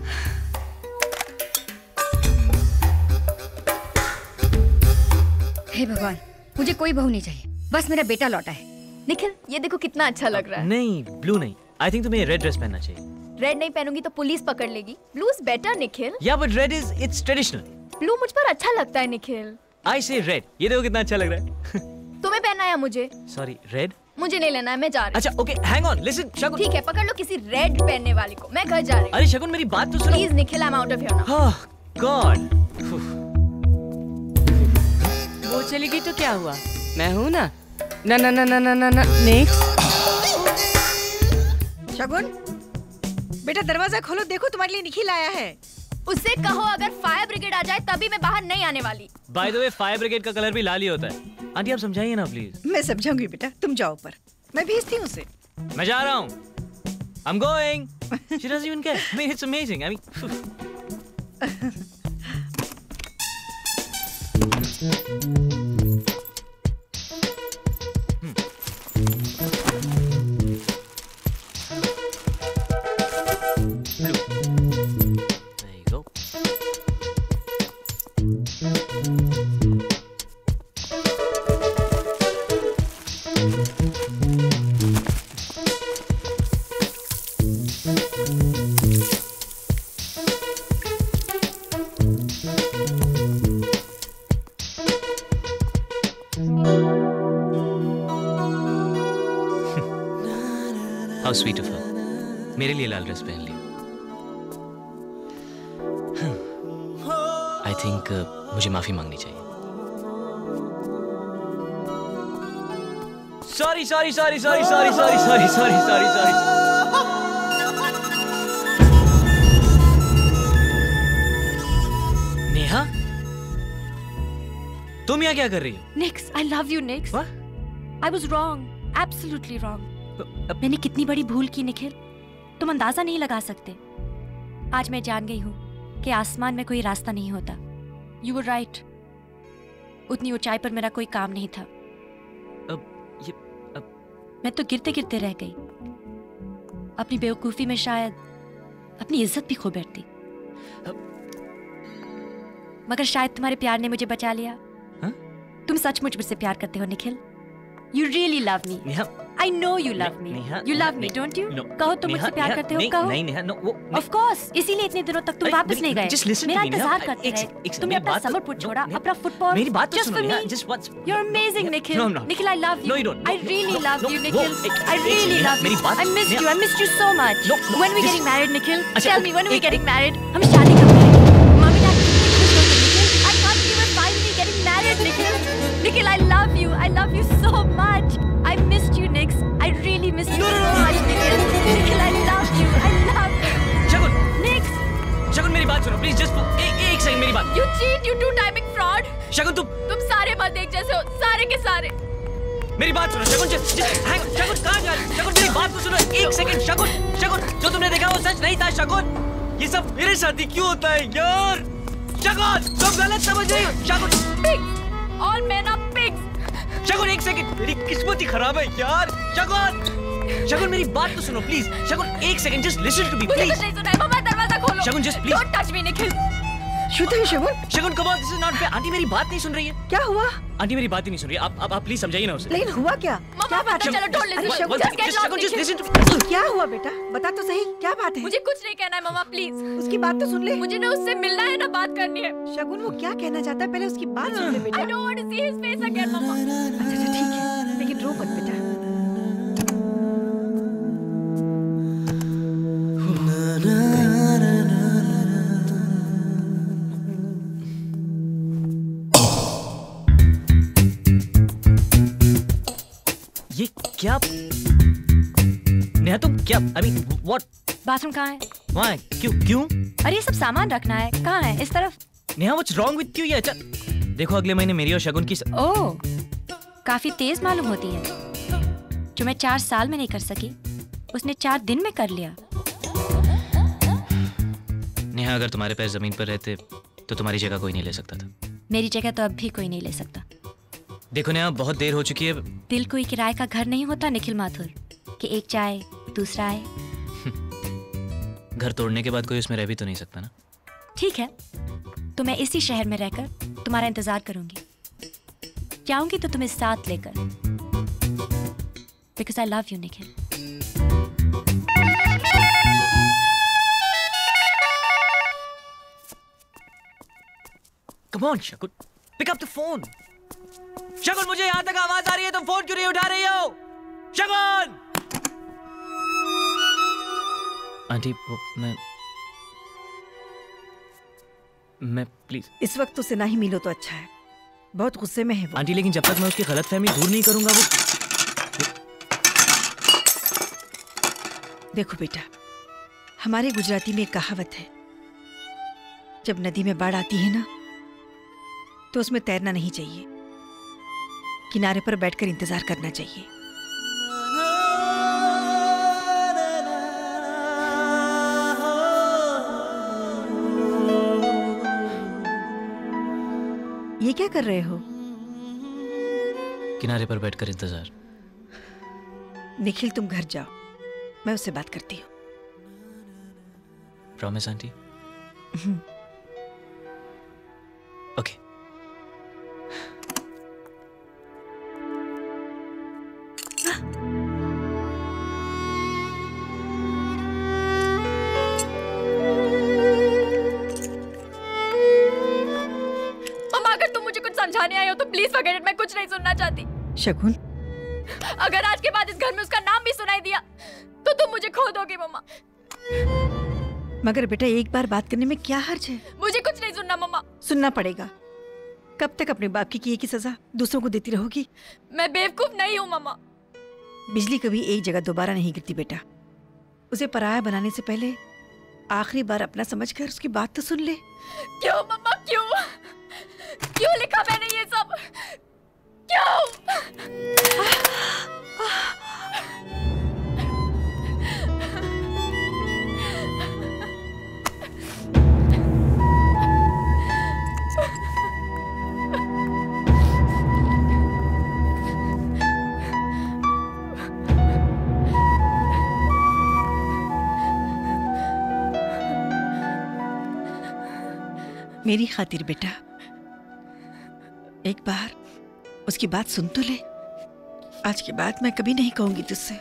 हे भगवान, मुझे कोई बहू नहीं चाहिए, बस मेरा बेटा लौटा है। निखिल, ये देखो कितना अच्छा लग रहा है। नहीं, ब्लू नहीं, आई थिंक तुम्हें रेड ड्रेस पहनना चाहिए। रेड नहीं पहनूंगी तो पुलिस पकड़ लेगी। Blue's better Nikhil. या but red is it's traditional. Blue मुझ पर अच्छा लगता है निखिल। आई से रेड। ये देखो कितना अच्छा लग रहा है। तुम्हें पहनना है मुझे? सॉरी, रेड मुझे नहीं लेना है, मैं जा रही। अच्छा okay, hang on, listen Shagun. ठीक है, पकड़ लो किसी रेड पहनने वाले को, मैं घर जा रही हूँ। अरे शगुन, मेरी बात तो सुनो। Please Nikhil, I am out of here now. Oh God, वो चली गई तो क्या हुआ, मैं हूँ ना। ना ना ना ना ना ना। नेक्स्ट। शगुन बेटा, दरवाजा खोलो, देखो तुम्हारे लिए निखिल आया है। उससे कहो अगर फायर ब्रिगेड आ जाए तभी मैं बाहर नहीं आने वाली। By the way, fire brigade का कलर भी लाल ही होता है। आंटी आप समझाइए ना प्लीज। मैं समझाऊंगी बेटा, तुम जाओ ऊपर, मैं भेजती हूँ उसे। मैं जा रहा हूँ। I am going. She doesn't even care. It's amazing. I mean sweet of her, मेरे लिए लाल ड्रेस पहन ली। आई थिंक uh, मुझे माफी मांगनी चाहिए। Sorry sorry sorry sorry sorry sorry sorry sorry sorry sorry. Neha, तुम यहाँ क्या कर रही हो? निक्स, I love you mix. What? I was wrong, absolutely wrong. मैंने कितनी बड़ी भूल की निखिल, तुम अंदाजा नहीं लगा सकते। आज मैं जान गई हूँ कि आसमान में कोई रास्ता नहीं होता। यू वर राइट, उतनी ऊंचाई पर मेरा कोई काम नहीं था। अब ये अब मैं तो गिरते गिरते रह गई। अपनी बेवकूफी में शायद अपनी इज्जत भी खो बैठती। मगर शायद तुम्हारे प्यार ने मुझे बचा लिया। हा? तुम सचमुच मुझसे प्यार करते हो Nikhil. You really love me. I know you love me. You love me, don't you? कहो तुम मुझसे प्यार करते हो, कहो। नहीं नेहा, no, वो। Of course, इसीलिए इतने दिनों तक तुम वापस नहीं गए। Just listen to me, Neha. मेरा इंतजार करते रहे। तुमने अपना समरपुर छोड़ा, अपना फुटबॉल। मेरी बात तो सुनो, Neha. Just once. You're amazing, Nikhil. No, no. Nikhil, I love you. No, you don't. I really love you, Nikhil. I really love you. I missed you. I missed you so much. When are we getting married, Nikhil? Tell me, when are we getting married? हम शादी कब करेंगे? Mommy, Dad, Nikhil, I thought we were finally getting married, Nikhil. Nikhil, I love you. I love you so much. I missed you, Nix. I really missed you so much, Nikhil. Nikhil, I love you. I love you. Shagun. Nix. Shagun, मेरी बात सुनो, please just एक एक second मेरी बात. You cheat, you two-timing fraud. Shagun तुम. तुम सारे मर्द एक जैसे हो, सारे के सारे. मेरी बात सुनो, Shagun just just hang. Shagun कहाँ जा रही? Shagun मेरी बात तो सुनो, एक सेकंड. Shagun, Shagun जो तुमने देखा वो सच नहीं था, Shagun. ये सब मेरे साथ ही क्यों होता है, यार? Shagun, तुम गलत समझ रही हो, Shagun. Pigs. All men are pigs. Shagun, एक सेकंड, मेरी किस्मत ही खराब है यार. Shagun, Shagun मेरी बात तो सुनो प्लीज. Shagun एक second, just listen to me please. मुझे कुछ नहीं सुना है, बाबा दरवाजा खोलो. Shagun just please. Don't touch me, Nikhil. शुद्ध है Shagun. Shagun come on, this is not fair. Aunty मेरी बात नहीं सुन रही है. क्या हुआ? आंटी मेरी बात ही नहीं सुन रही. आप आप आप प्लीज समझाइए ना उसे. लेकिन हुआ क्या? क्या बात है? चलो don't listen. Shagun just listen to me. क्या हुआ बेटा? बता तो सही, क्या बात है? मुझे कुछ नहीं कहना है मामा, प्लीज. उसकी बात तो सुन ले. मुझे ना उससे मिलना है ना बात करनी है. Shagun वो क्या कहना चाहता है पहले उसकी बात सुन ले बेटा. I don't want to see his face again मामा. अच्छा अच्छा ठीक है, लेकिन रो मत बेटा. ये क्या नेहा, तुम क्या अभी व्हाट? बाथरूम कहाँ है? वहाँ है. क्यों क्यों? अरे ये सब सामान रखना है. कहाँ है? इस तरफ. Neha what's wrong with you? ये अच्छा देखो, अगले महीने मेरी और Shagun की स... ओ, काफी तेज मालूम होती है. जो मैं चार साल में नहीं कर सकी उसने चार दिन में कर लिया. नेहा अगर तुम्हारे पैर जमीन पर रहते तो तुम्हारी जगह कोई नहीं ले सकता था. मेरी जगह तो अब भी कोई नहीं ले सकता. देखो नेहा बहुत देर हो चुकी है. दिल कोई किराए का घर नहीं होता निखिल माथुर, कि एक जाए दूसरा आए. घर तोड़ने के बाद कोई उसमें रह भी तो नहीं सकता ना. ठीक है, तो मैं इसी शहर में रहकर तुम्हारा इंतजार करूंगी. जाऊंगी तो तुम्हें साथ लेकर, because I love you Nikhil. Come on Shagun, pick up the phone. Shagun मुझे यहाँ तक आवाज आ रही है, तुम फोन क्यों नहीं उठा रही हो? Shagun! आंटी मैं मैं प्लीज इस वक्त उसे ना ही मिलो तो अच्छा है. बहुत गुस्से में है वो. आंटी लेकिन जब तक मैं उसकी गलतफहमी दूर नहीं करूंगा वो. देखो बेटा, हमारे गुजराती में एक कहावत है, जब नदी में बाढ़ आती है ना तो उसमें तैरना नहीं चाहिए, किनारे पर बैठकर इंतजार करना चाहिए. ये क्या कर रहे हो? किनारे पर बैठकर इंतजार. निखिल तुम घर जाओ, मैं उससे बात करती हूँ. Promise aunty? ओके. मैं कुछ नहीं सुनना चाहती Shagun. अगर आज के बाद इस घर में उसका नाम भी सुनाई दिया तो तुम मुझे खो दोगे मम्मा. मगर बेटा एक बार बात करने में क्या हर्ज है? मुझे कुछ नहीं सुनना मम्मा. सुनना पड़ेगा. कब तक अपने बाप की किए की सजा दूसरों को देती रहोगी? मैं बेवकूफ नहीं हूँ मम्मा. बिजली कभी एक जगह दोबारा नहीं गिरती बेटा. उसे पराया बनाने से पहले आखिरी बार अपना समझकर उसकी बात तो सुन ले. क्यों मम्मा, क्यों क्यों लिखा मैंने ये सब? क्यों? मेरी खातिर बेटा एक बार उसकी बात सुन तो ले. आज के बाद मैं कभी नहीं कहूंगी तुझसे।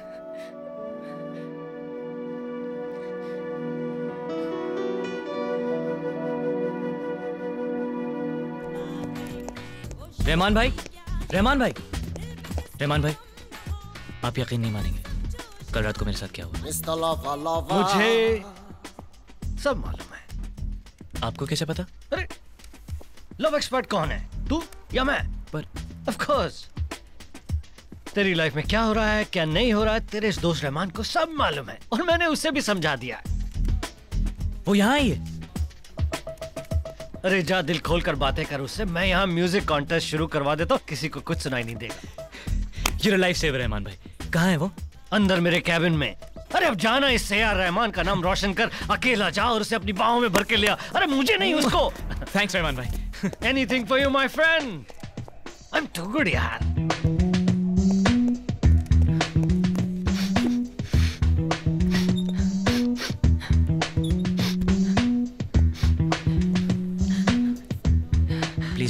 रहमान भाई, रहमान भाई, रहमान भाई, आप यकीन नहीं मानेंगे कल रात को मेरे साथ क्या हुआ। मुझे सब मालूम है। आपको कैसे पता? अरे लव एक्सपर्ट कौन है, तू या मैं? पर ऑफ कोर्स तेरी लाइफ में क्या हो रहा है क्या नहीं हो रहा है तेरे इस दोस्त रहमान को सब मालूम है, और मैंने उसे भी समझा दिया। वो यहाँ आई है। अरे जा दिल खोल कर बातें कर उससे, मैं यहाँ म्यूजिक कॉन्टेस्ट शुरू करवा देता हूँ, किसी को कुछ सुनाई नहीं देगा। ये लाइफ सेवर रहमान भाई। कहाँ है वो? अंदर मेरे कैबिन में। अरे अब जाना इससे यार, रहमान का नाम रोशन कर, अकेला जा और उसे अपनी बाहों में भर के ले आ। अरे मुझे नहीं उसको। थैंक्स रहमान भाई। Anything for you my friend, I am too good यार।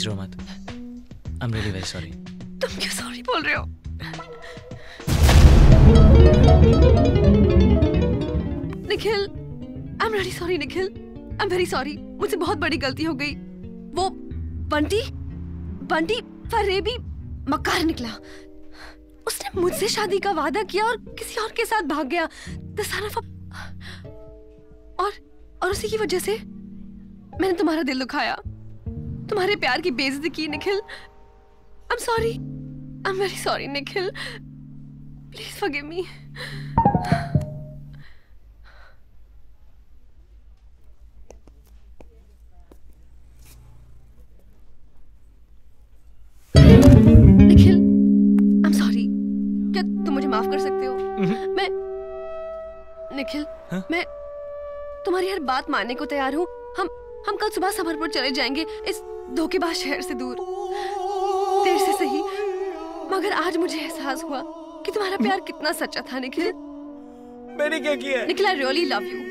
रोमांट, I'm really very sorry. तुम क्यों सॉरी बोल रहे हो? Nikhil, I'm really sorry Nikhil, I'm very sorry. मुझसे बहुत बड़ी गलती हो गई। वो बंटी, बंटी फरेबी मकार निकला। उसने मुझसे शादी का वादा किया और किसी और के साथ भाग गया। The son of a... और और उसी की वजह से मैंने तुम्हारा दिल दुखाया, तुम्हारे प्यार की बेइज्जती की Nikhil. I'm sorry, I'm very sorry Nikhil, please forgive me. Nikhil, I'm sorry. क्या तुम मुझे माफ कर सकते हो? मैं निखिल हा? मैं तुम्हारी हर बात मानने को तैयार हूँ। हम हम कल सुबह समरपुर चले जाएंगे, इस धोखेबाज शहर से दूर। देर से सही, मगर आज मुझे एहसास हुआ कि तुम्हारा प्यार कितना सच्चा था निखिल। मैंने क्या किया है? Nikhil, I really love you.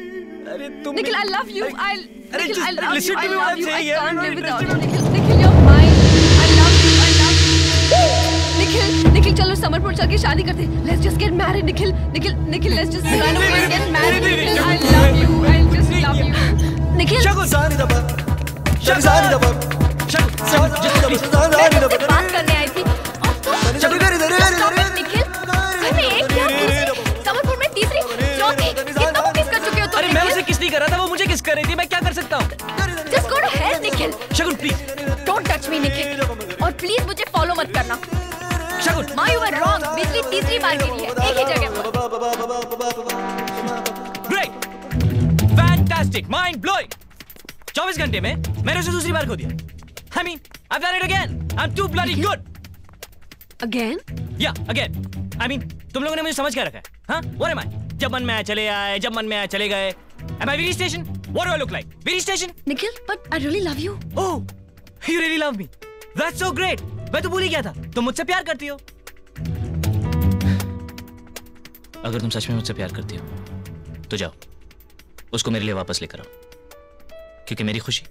अरे तुम Nikhil, I love you. I Nikhil, I love you. I love you. I can't live without you. Nikhil, Nikhil, you're mine. I love you. I love you. Nikhil, Nikhil, चलो समरपुर चल के शादी करते हैं. Let's just get married Nikhil. Nikhil, Nikhil, let's just run away and get married. Nikhil, I love you. I just love you. Nikhil, शगुन सारी दबर, शगुन सारी दबर, शगुन सारी दबर, मैं तुझसे बात करने आई थी और तुम शगुन सारी दबर। निखिल, मैं एक क्या दूसरी, समरपुर में तीसरी, चौथी, ये तुम किस कर चुके हो तुम? अरे मैं उसे किस नहीं कर रहा था, वो मुझे किस कर रही थी, मैं क्या कर सकता हूँ? Just go to hell Nikhil. Shagun please, don't touch me Nikhil, और please मुझे follow मत करना। शगुन, my you were wrong, बिजली तीसरी बार गिरी है, एक ही जगह। Great. Fantastic, mind blowing. चौबीस घंटे में मैंने उसे दूसरी बार खो दिया। I mean, I've done it again. I'm too bloody good. Again? Yeah, again. I mean, तुम लोगों ने मुझे समझ क्या रखा है? हाँ? What am I? जब मन में आया चले आए, जब मन में आया चले गए। Am I very station? What do I look like? Very station? Nikhil, but I really love you. Oh, you really love me. That's so great. मैं तो भूल ही गया था। तुम मुझसे प्यार करती हो। अगर तुम सच में मुझसे प्यार करती हो, तो जाओ। उसको मेरे लिए वापस लेकर आओ, क्योंकि मेरी खुशी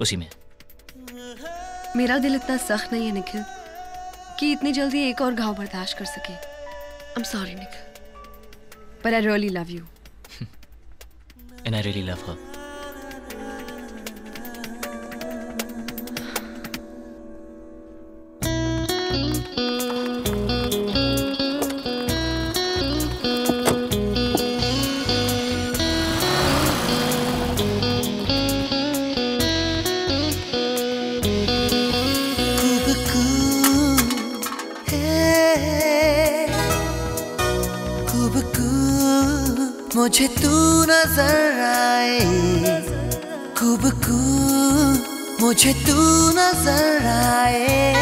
उसी में है। मेरा दिल इतना सख्त नहीं है निखिल कि इतनी जल्दी एक और घाव बर्दाश्त कर सके। I am sorry Nikhil, but I really love you and I really love her. मुझे तू नजर आए, खूब खूब मुझे तू नजर आए।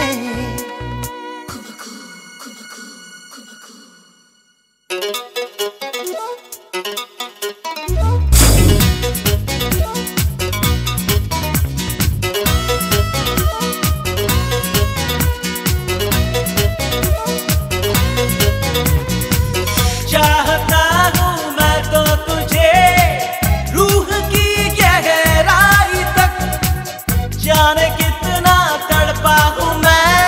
जाने कितना तड़पा हूँ मैं।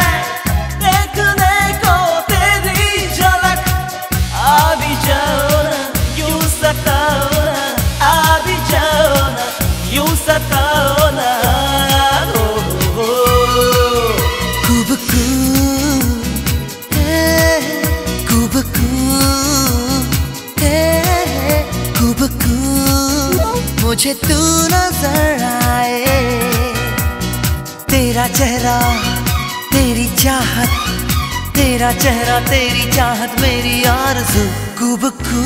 मुझे तू नजर आए, तेरा चेहरा तेरी चाहत, तेरा चेहरा तेरी चाहत मेरी आरज़ू कुबकू,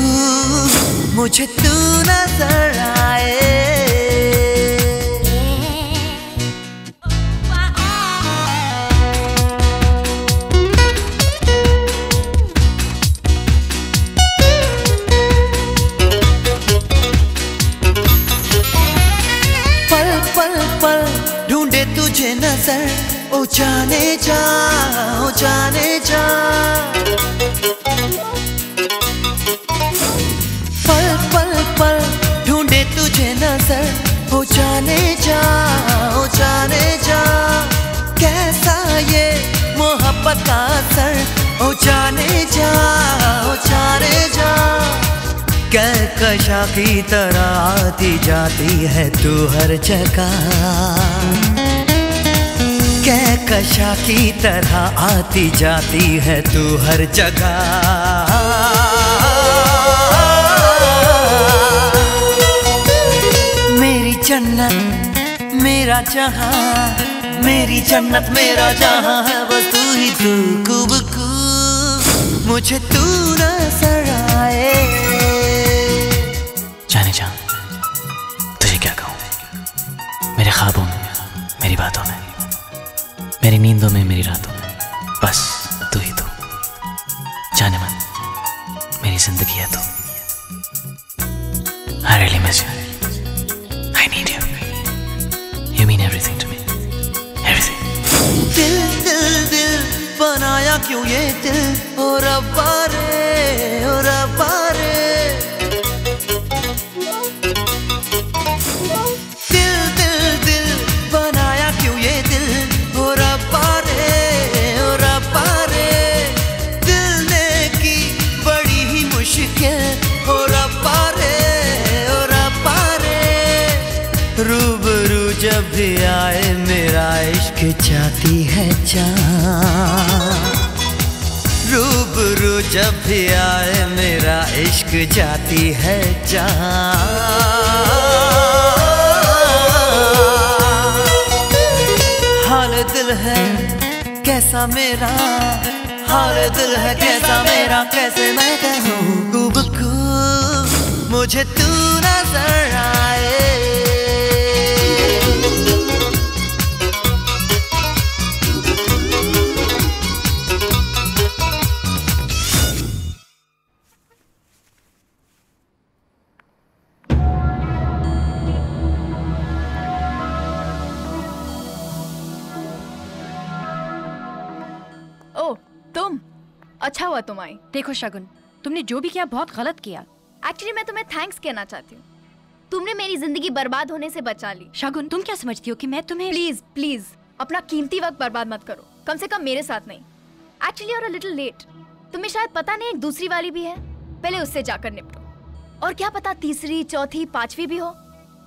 मुझे तू नजर आए। तुझे नजर ओ जाने जा, ओ जाने जा, पल पल पल ढूंढे तुझे नजर ओ जाने जा, ओ जाने जा, कैसा ये मोहब्बत का असर ओ जाने जा, ओ जाने जा, कहकशां की तरह आती जाती है तू हर जगह, कहकशां की तरह आती जाती है तू हर जगह। मेरी जन्नत मेरा जहां, मेरी जन्नत मेरा जहां है बस तू ही तू खूब खूब, मुझे तू नजर आए। जाने जा तुझे क्या कहूँ, मेरे ख्वाबों में, मेरी बातों में, मेरी नींदों में, मेरी रातों में, बस तू ही तू। जाने मन मेरी जिंदगी है तू। I really miss you. I need you. You mean everything to me. Everything. दिल दिल दिल बनाया क्यों ये दिल, ओ रब्बा रे, ओ रब्बा रे, दिल दिल दिल बनाया क्यों ये दिल, ओ रब्बा रे, ओ रब्बा रे, दिल ने की बड़ी ही मुश्किल, ओ रब्बा रे, ओ रब्बा रे, रूबरू जब भी आए मेरा इश्क जाती है जान, रूबरू जब भी आए मेरा इश्क जाती है जान। दिल है कैसा मेरा, हाल दिल है कैसा मेरा, कैसे मैं कहूँ खूब खूब, मुझे तू नजर आए। अच्छा हुआ तुम आई। देखो शगुन, तुमने जो भी किया बहुत गलत किया। एक्चुअली मैं तुम्हें थैंक्स कहना चाहती हूँ, तुमने मेरी जिंदगी बर्बाद होने से बचा ली। शगुन तुम क्या समझती हो कि मैं तुम्हें, प्लीज प्लीज अपना कीमती वक्त बर्बाद मत करो, कम से कम मेरे साथ नहीं। एक्चुअली और अ लिटिल लेट, तुम्हें शायद पता नहीं एक दूसरी वाली भी है, पहले उससे जाकर निपटो, और क्या पता तीसरी चौथी पांचवी भी हो।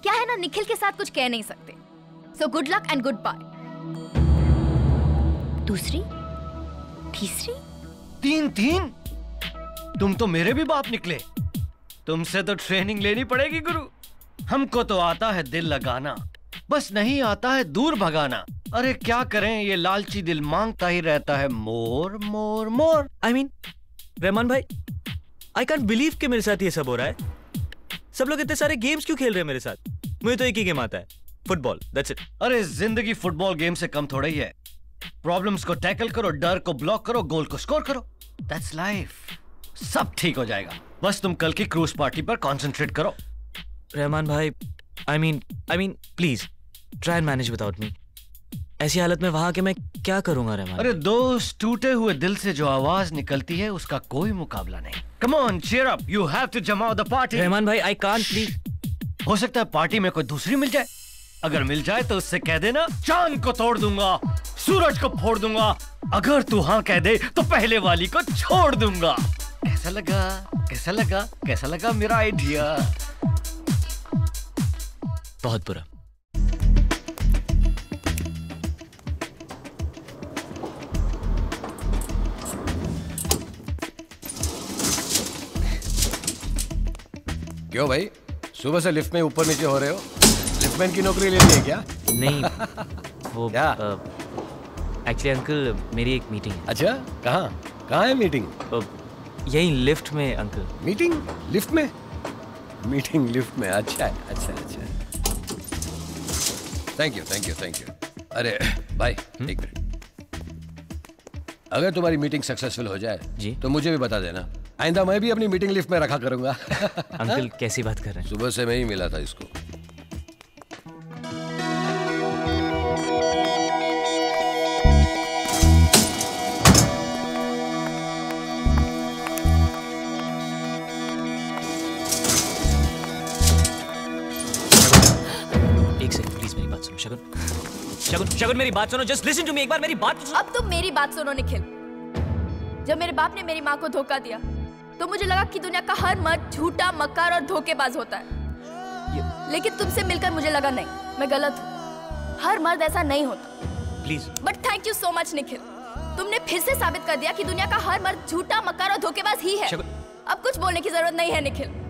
क्या है ना, निखिल के साथ कुछ कह नहीं सकते, so good luck and good bye. दूसरी तीसरी तीन तीन, तुम तो मेरे भी बाप निकले, तुमसे तो ट्रेनिंग लेनी पड़ेगी गुरु। हमको तो आता है दिल लगाना, बस नहीं आता है दूर भगाना। अरे क्या करें, ये लालची दिल मांगता ही रहता है मोर मोर मोर। आई मीन रहमान भाई, आई कैन बिलीव कि मेरे साथ ये सब हो रहा है। सब लोग इतने सारे गेम्स क्यों खेल रहे हैं मेरे साथ? मुझे तो एक ही गेम आता है, फुटबॉल, दैट्स इट। अरे जिंदगी फुटबॉल गेम से कम थोड़ा ही है। प्रॉब्लम्स को टैकल करो, डर को ब्लॉक करो, गोल को स्कोर करो, दैट्स लाइफ। सब ठीक हो जाएगा, बस तुम कल की क्रूज पार्टी पर कंसंट्रेट करो। रहमान भाई, I mean I mean please try and manage without me. ऐसी हालत में वहां के मैं क्या करूंगा रहमान? अरे दोस्त, टूटे हुए दिल से जो आवाज निकलती है उसका कोई मुकाबला नहीं। Come on, cheer up, you have to जमाउ द पार्टी। रहमान भाई आई कांट, प्लीज। हो सकता है पार्टी में कोई दूसरी मिल जाए, अगर मिल जाए तो उससे कह देना चांद को तोड़ दूंगा, सूरज को फोड़ दूंगा, अगर तू हाँ कह दे तो पहले वाली को छोड़ दूंगा। कैसा लगा, कैसा लगा, कैसा लगा मेरा आइडिया? बहुत बुरा। क्यों भाई, सुबह से लिफ्ट में ऊपर नीचे हो रहे हो। लिफ्टमैन की नौकरी ले ली है क्या? नहीं वो क्या एक्चुअली अंकल मेरी एक मीटिंग है। अच्छा कहाँ कहाँ है मीटिंग? यही लिफ्ट में अंकल। मीटिंग लिफ्ट में? मीटिंग लिफ्ट में, अच्छा है, अच्छा है, अच्छा है। Thank you thank you thank you. अरे भाई एक मिनट, अगर तुम्हारी मीटिंग सक्सेसफुल हो जाए जी तो मुझे भी बता देना, आइंदा मैं भी अपनी मीटिंग लिफ्ट में रखा करूंगा। अंकल कैसी बात कर रहे हैं? सुबह से मैं ही मिला था इसको। शगुन, शगुन, शगुन मेरी बात सुनो, just listen to me, एक बार मेरी बात सुनो। अब तुम मेरी बात सुनो निखिल। जब मेरे बाप ने मेरी माँ को धोखा दिया, तो मुझे लगा कि दुनिया का हर मर्द झूठा, मक्कार और धोखेबाज होता है। लेकिन तुमसे मिलकर मुझे लगा नहीं, मैं गलत हूँ। हर मर्द ऐसा नहीं होता। Please. But thank you so much Nikhil, तुमने फिर से साबित कर दिया कि दुनिया का हर मर्द झूठा, मक्कार और धोखेबाज ही है। अब कुछ बोलने की जरूरत नहीं है निखिल।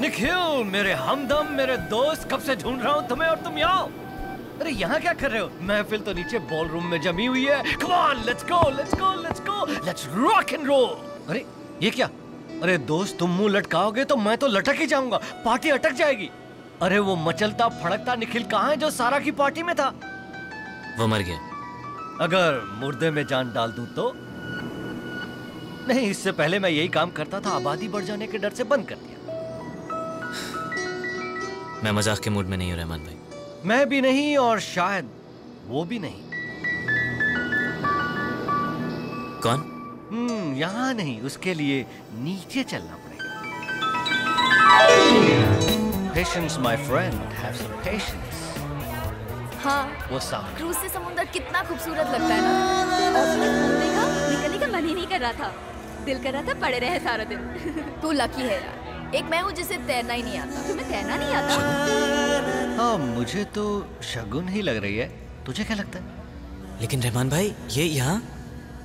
निखिल मेरे हमदम, मेरे दोस्त, कब से ढूंढ रहा हूँ तुम्हें और तुम यहाँ। अरे यहाँ क्या कर रहे हो? महफिल तो नीचे बॉल रूम में जमी हुई है। Come on, let's go, let's go, let's go, let's rock and roll। अरे ये क्या? अरे दोस्त तुम मुंह लटकाओगे तो मैं तो लटक ही जाऊंगा, पार्टी अटक जाएगी। अरे वो मचलता फड़कता निखिल कहाँ है जो सारा की पार्टी में था? वो मर गया। अगर मुर्दे में जान डाल दूं तो? नहीं, इससे पहले मैं यही काम करता था, आबादी बढ़ जाने के डर से बंद कर दिया। मैं मजाक के मूड में नहीं हूँ रहमान भाई। मैं भी नहीं और शायद वो भी नहीं। कौन? हम्म, यहाँ नहीं, उसके लिए नीचे चलना पड़ेगा। Patience, my friend, have some patience। हाँ। वो सामने। क्रूज से समुद्र कितना खूबसूरत लगता है ना। और घूमने का निकलने का मन ही नहीं कर रहा था, दिल कर रहा था पड़े रहे सारा दिन। तू लकी है यार, एक मैं हूँ जिसे तैरना ही नहीं आता। तुम्हें तैरना नहीं आता? हाँ मुझे तो शगुन ही लग रही है, तुझे क्या लगता है? लेकिन रहमान भाई ये यहाँ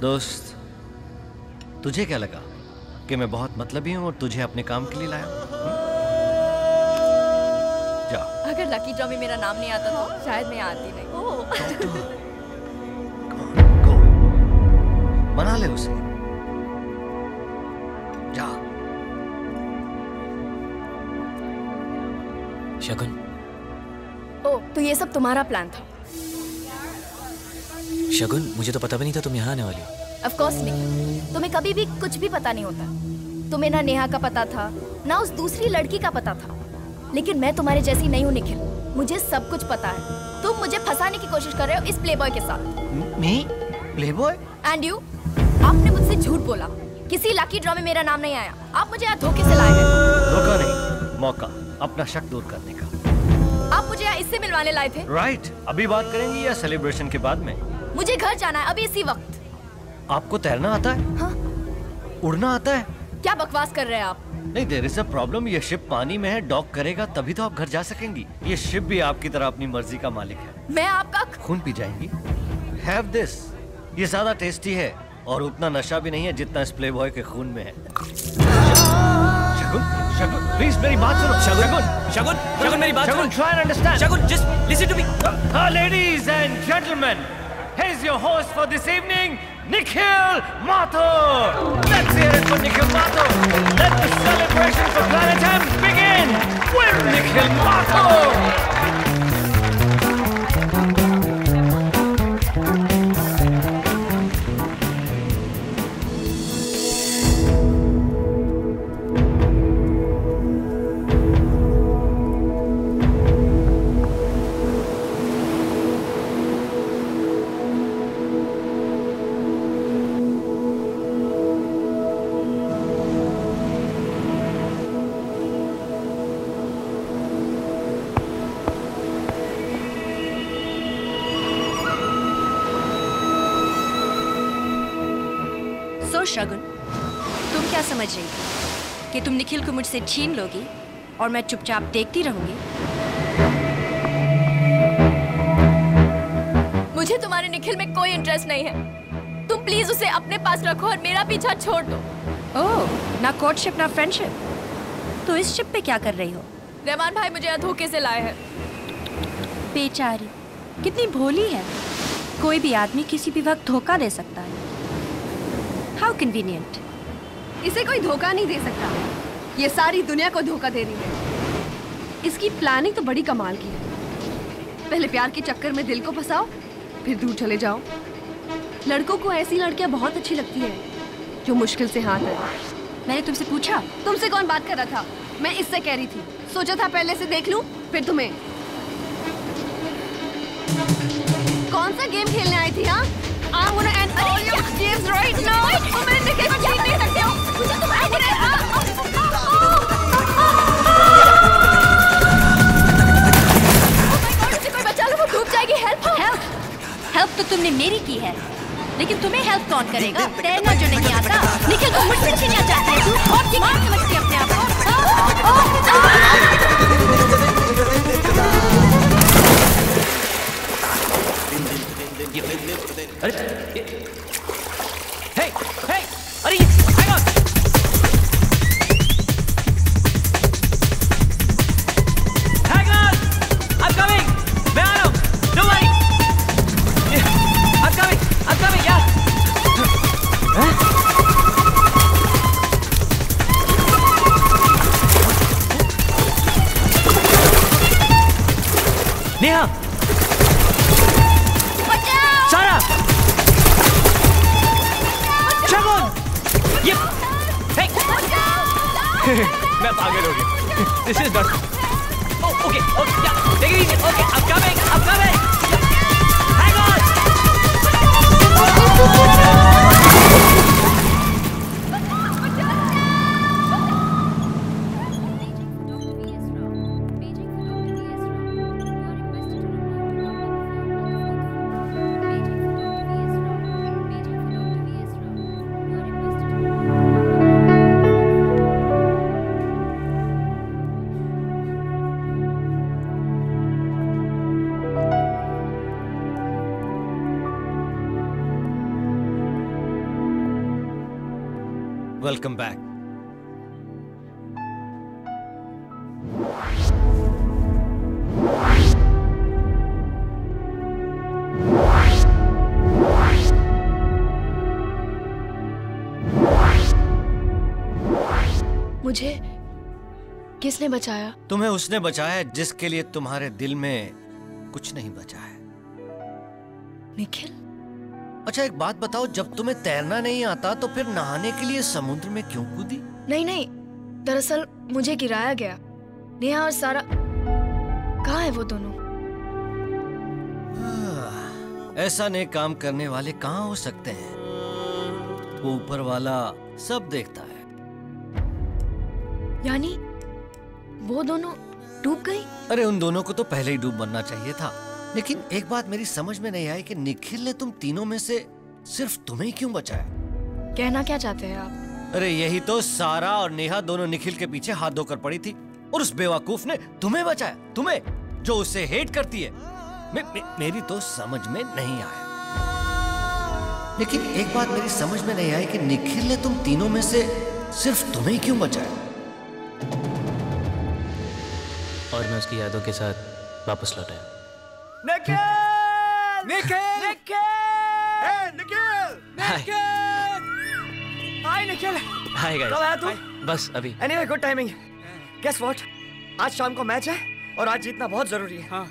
दोस्त, तुझे क्या लगा कि मैं बहुत मतलबी हूँ और तुझे अपने काम के लिए लाया? जा। अगर लकी ड्रॉ में मेरा नाम नहीं आता तो शायद मैं आती नहीं। ओ। तो, तो, मना ले उसे, जा। शगुन, ओ, तो ये सब तुम्हारा प्लान था? शगुन मुझे तो पता भी नहीं था तुम यहाँ आने वाली हो। ऑफ कोर्स नहीं, तुम्हें कभी भी कुछ भी पता नहीं होता। तुम्हें ना नेहा का पता था ना उस दूसरी लड़की का पता था। लेकिन मैं तुम्हारे जैसी नहीं हूँ निखिल, मुझे सब कुछ पता है। तुम मुझे फंसाने की कोशिश कर रहे हो इस प्लेबॉय के साथ। मैं? प्लेबॉय? एंड यू, आपने मुझसे झूठ बोला, किसी लकी ड्रॉ में मेरा नाम नहीं आया। आप मुझे यहाँ धोखे से लाए गए। धोखा नहीं, मौका, अपना शक दूर करने का। आप मुझे यहाँ इससे मिलवाने लाए थे? Right right. अभी बात करेंगे या सेलिब्रेशन के बाद में? मुझे घर जाना है अभी इसी वक्त। आपको तैरना आता है? हाँ? उड़ना आता है? क्या बकवास कर रहे हैं आप? नहीं, देयर इज अ प्रॉब्लम, ये शिप पानी में है, डॉक करेगा तभी तो आप घर जा सकेंगी। ये शिप भी आपकी तरह अपनी मर्जी का मालिक है। मैं आपका खून पी जाएंगी। हैव दिस, ये ज्यादा टेस्टी है और उतना नशा भी नहीं है जितना इस प्लेबॉय के खून में है। शगुन, शगुन, प्लीज मेरी बात सुनो। शगुन, शगुन, शगुन मेरी बात सुनो। Try and understand. Shagun, just listen to me. Ah, ladies and gentlemen, here's your host for this evening, Nikhil Mathur. Let's hear it for Nikhil Mathur. Let the celebration for Planet M begin with Nikhil Mathur. क्या समझ रही थी कि तुम निखिल को मुझसे छीन लोगी और मैं चुपचाप देखती रहूंगी? मुझे तुम्हारे निखिल में कोई इंटरेस्ट नहीं है। तुम प्लीज उसे अपने पास रखो और मेरा पीछा छोड़ दो। ओह, ना कोर्टशिप ना फ्रेंडशिप। तो इस शिप पे क्या कर रही हो? रहमान भाई मुझे धोखे से लाए हैं। बेचारी कितनी भोली है। कोई भी आदमी किसी भी वक्त धोखा दे सकता है। How convenient. इसे कोई धोखा नहीं दे सकता। ये सारी दुनिया को धोखा दे रही है। इसकी प्लानिंग तो बड़ी कमाल की है। पहले प्यार के चक्कर में दिल को फंसाओ, फिर दूर चले जाओ। लड़कों को ऐसी लड़कियां बहुत अच्छी लगती है जो मुश्किल से हाथ आए। मैंने तुमसे पूछा? तुमसे कौन बात कर रहा था? मैं इससे कह रही थी। सोचा था पहले से देख लूँ फिर तुम्हें। कौन सा गेम खेलने आई थी? हाँ, I'm gonna end all your games right now। तुम मेरे निखिल को जीत नहीं सकते हो। मुझे तुम्हारे Oh my God, उसे कोई बचा लो, वो डूब जाएगी। हेल्प हेल्प हेल्प तो तुमने मेरी की है, लेकिन तुम्हें हेल्प कौन करेगा? तैरना जो नहीं आता। निखिल को मुझसे छीनना चाहता है तू, और दिमाग समझती अपने आप को। अरे हे हे अरे ये hang on. Hang on, I am coming. मैं आ रहा हूँ, don't worry. I am coming, I am coming यार। नेहा, सारा, शगुन, ये, हे, मैं पागल हो गया। This is not. Oh, okay, okay, yeah, take it easy. Okay, I'm coming, I'm coming. Hang on. Welcome back. मुझे किसने बचाया? तुम्हें उसने बचाया जिसके लिए तुम्हारे दिल में कुछ नहीं बचा है। निखिल? अच्छा एक बात बताओ, जब तुम्हें तैरना नहीं आता तो फिर नहाने के लिए समुद्र में क्यों कूदी? नहीं नहीं, दरअसल मुझे गिराया गया। नेहा और सारा, कहाँ है वो दोनों? आ, ऐसा नेक काम करने वाले कहाँ हो सकते हैं। वो ऊपर वाला सब देखता है। यानी वो दोनों डूब गई? अरे उन दोनों को तो पहले ही डूब बनना चाहिए था। लेकिन एक बात मेरी समझ में नहीं आई कि निखिल ने तुम तीनों में से सिर्फ तुम्हें क्यों बचाया? कहना क्या चाहते हैं आप? अरे यही तो, सारा और नेहा दोनों निखिल के पीछे हाथ धोकर पड़ी थी और उस बेवकूफ ने तुम्हें बचाया, तुम्हें जो उसे हेट करती है। मे, मे, मेरी तो समझ में नहीं आया। लेकिन एक बात मेरी समझ में नहीं आई कि निखिल ने तुम तीनों में से सिर्फ तुम्हें क्यों बचाया? और मैं उसकी यादों के साथ वापस लौट आया। Nikhil! Nikhil! Nikhil! Hey Nikhil! Nikhil! Hi Nikhil. Hi guys. कब आया तू? बस अभी। Anyway good timing. Guess what? आज शाम को मैच है और आज जीतना बहुत जरूरी है। हाँ।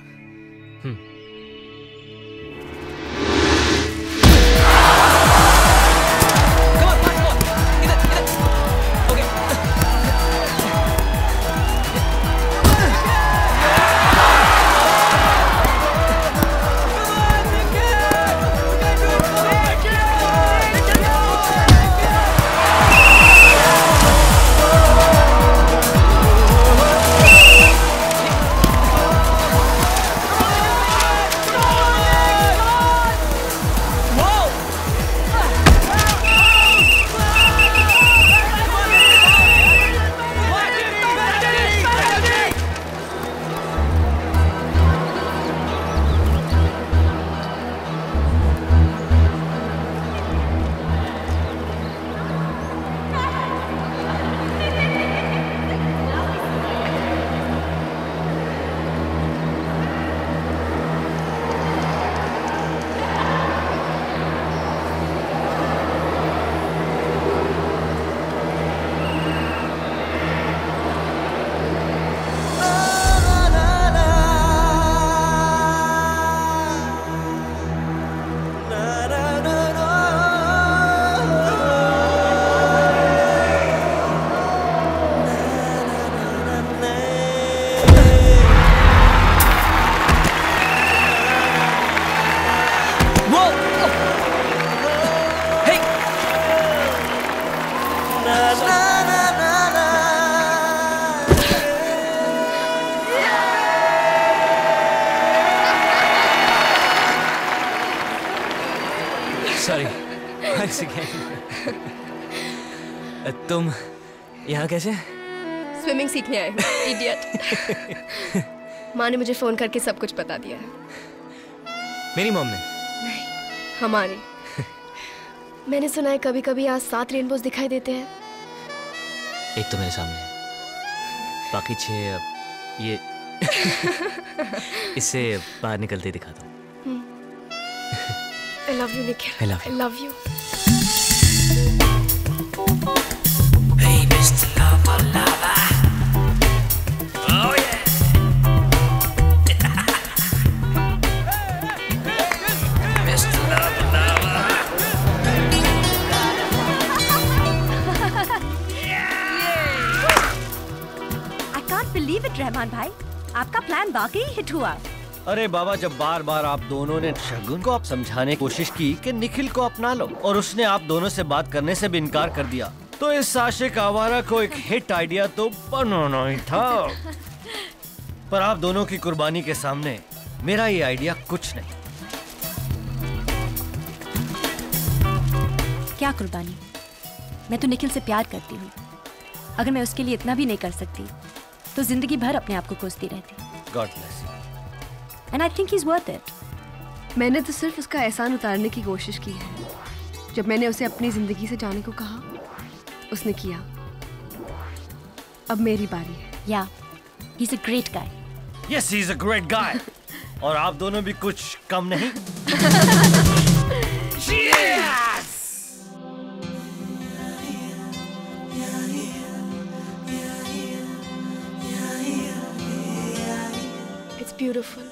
once again. तुम यहाँ कैसे? स्विमिंग सीखने आए हो, इडियट। माँ ने मुझे फोन करके सब कुछ बता दिया है। मेरी मॉम ने? नहीं, हमारी। मैंने सुना है कभी कभी यहाँ सात रेनबोज दिखाई देते हैं। एक तो मेरे सामने है, बाकी छह अब ये इससे बाहर निकलते ही दिखा दो। I love you, Nikhil. I love you. I love you. Hey, Mister Lover, Lover. Oh yeah. Mister Lover, Lover. Yeah. I can't believe it, Rahman bhai. आपका प्लान वाकई हिट हुआ। अरे बाबा, जब बार बार आप दोनों ने शगुन को आप समझाने की कोशिश की कि निखिल को अपना लो और उसने आप दोनों से बात करने से भी इनकार कर दिया, तो इस आशिक आवारा को एक हिट आइडिया तो बनाना ही था। पर आप दोनों की कुर्बानी के सामने मेरा ये आइडिया कुछ नहीं। क्या कुर्बानी? मैं तो निखिल से प्यार करती हूँ। अगर मैं उसके लिए इतना भी नहीं कर सकती तो जिंदगी भर अपने आप को कोसती रहती। God bless you. And I think he's worth it. मैंने तो सिर्फ उसका एहसान उतारने की कोशिश की है। जब मैंने उसे अपनी जिंदगी से जाने को कहा, उसने किया। अब मेरी बारी है। Yeah, he's a great guy. Yes, he's a great guy. और आप दोनों भी कुछ कम नहीं। Yes! It's beautiful.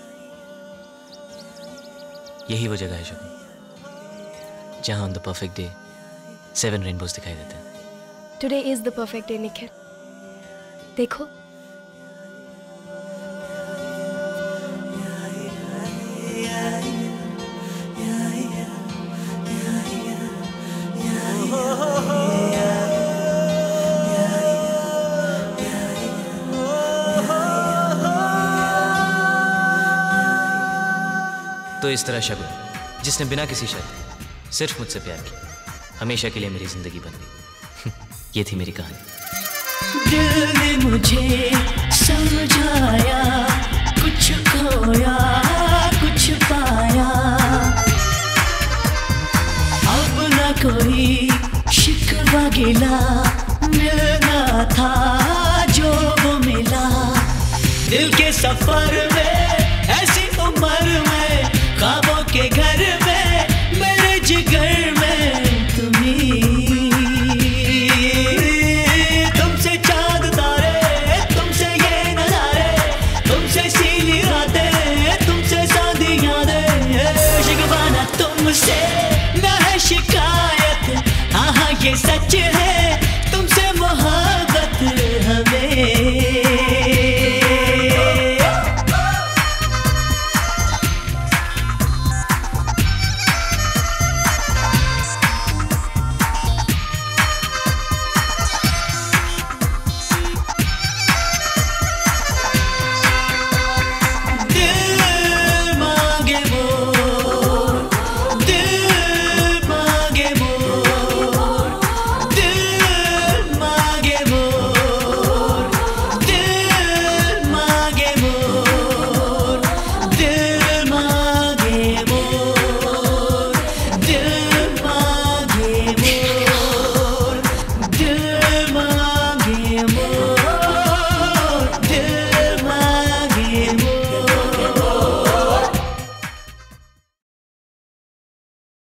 यही वो जगह है शगुन, जहाँ on the perfect day seven rainbows दिखाई देते हैं। Today is the perfect day Nikhil. देखो तो इस तरह शगुन, जिसने बिना किसी शर्त सिर्फ मुझसे प्यार किया, हमेशा के लिए मेरी जिंदगी बन गई। ये थी मेरी कहानी। दिल ने मुझे समझाया, कुछ खोया कुछ पाया, अब ना कोई शिकवा गिला, मिलना था जो वो मिला। दिल के सफर में ऐसी उम्र में, ख्वाबों के घर में, मेरे जिगर में तुम्हीं, तुमसे चाँद तारे, तुमसे ये नज़ारे, तुमसे सीली रातें, तुमसे सादी यादें। शिकवा ना तुमसे ना है शिकायत, हाँ हाँ ये सच है।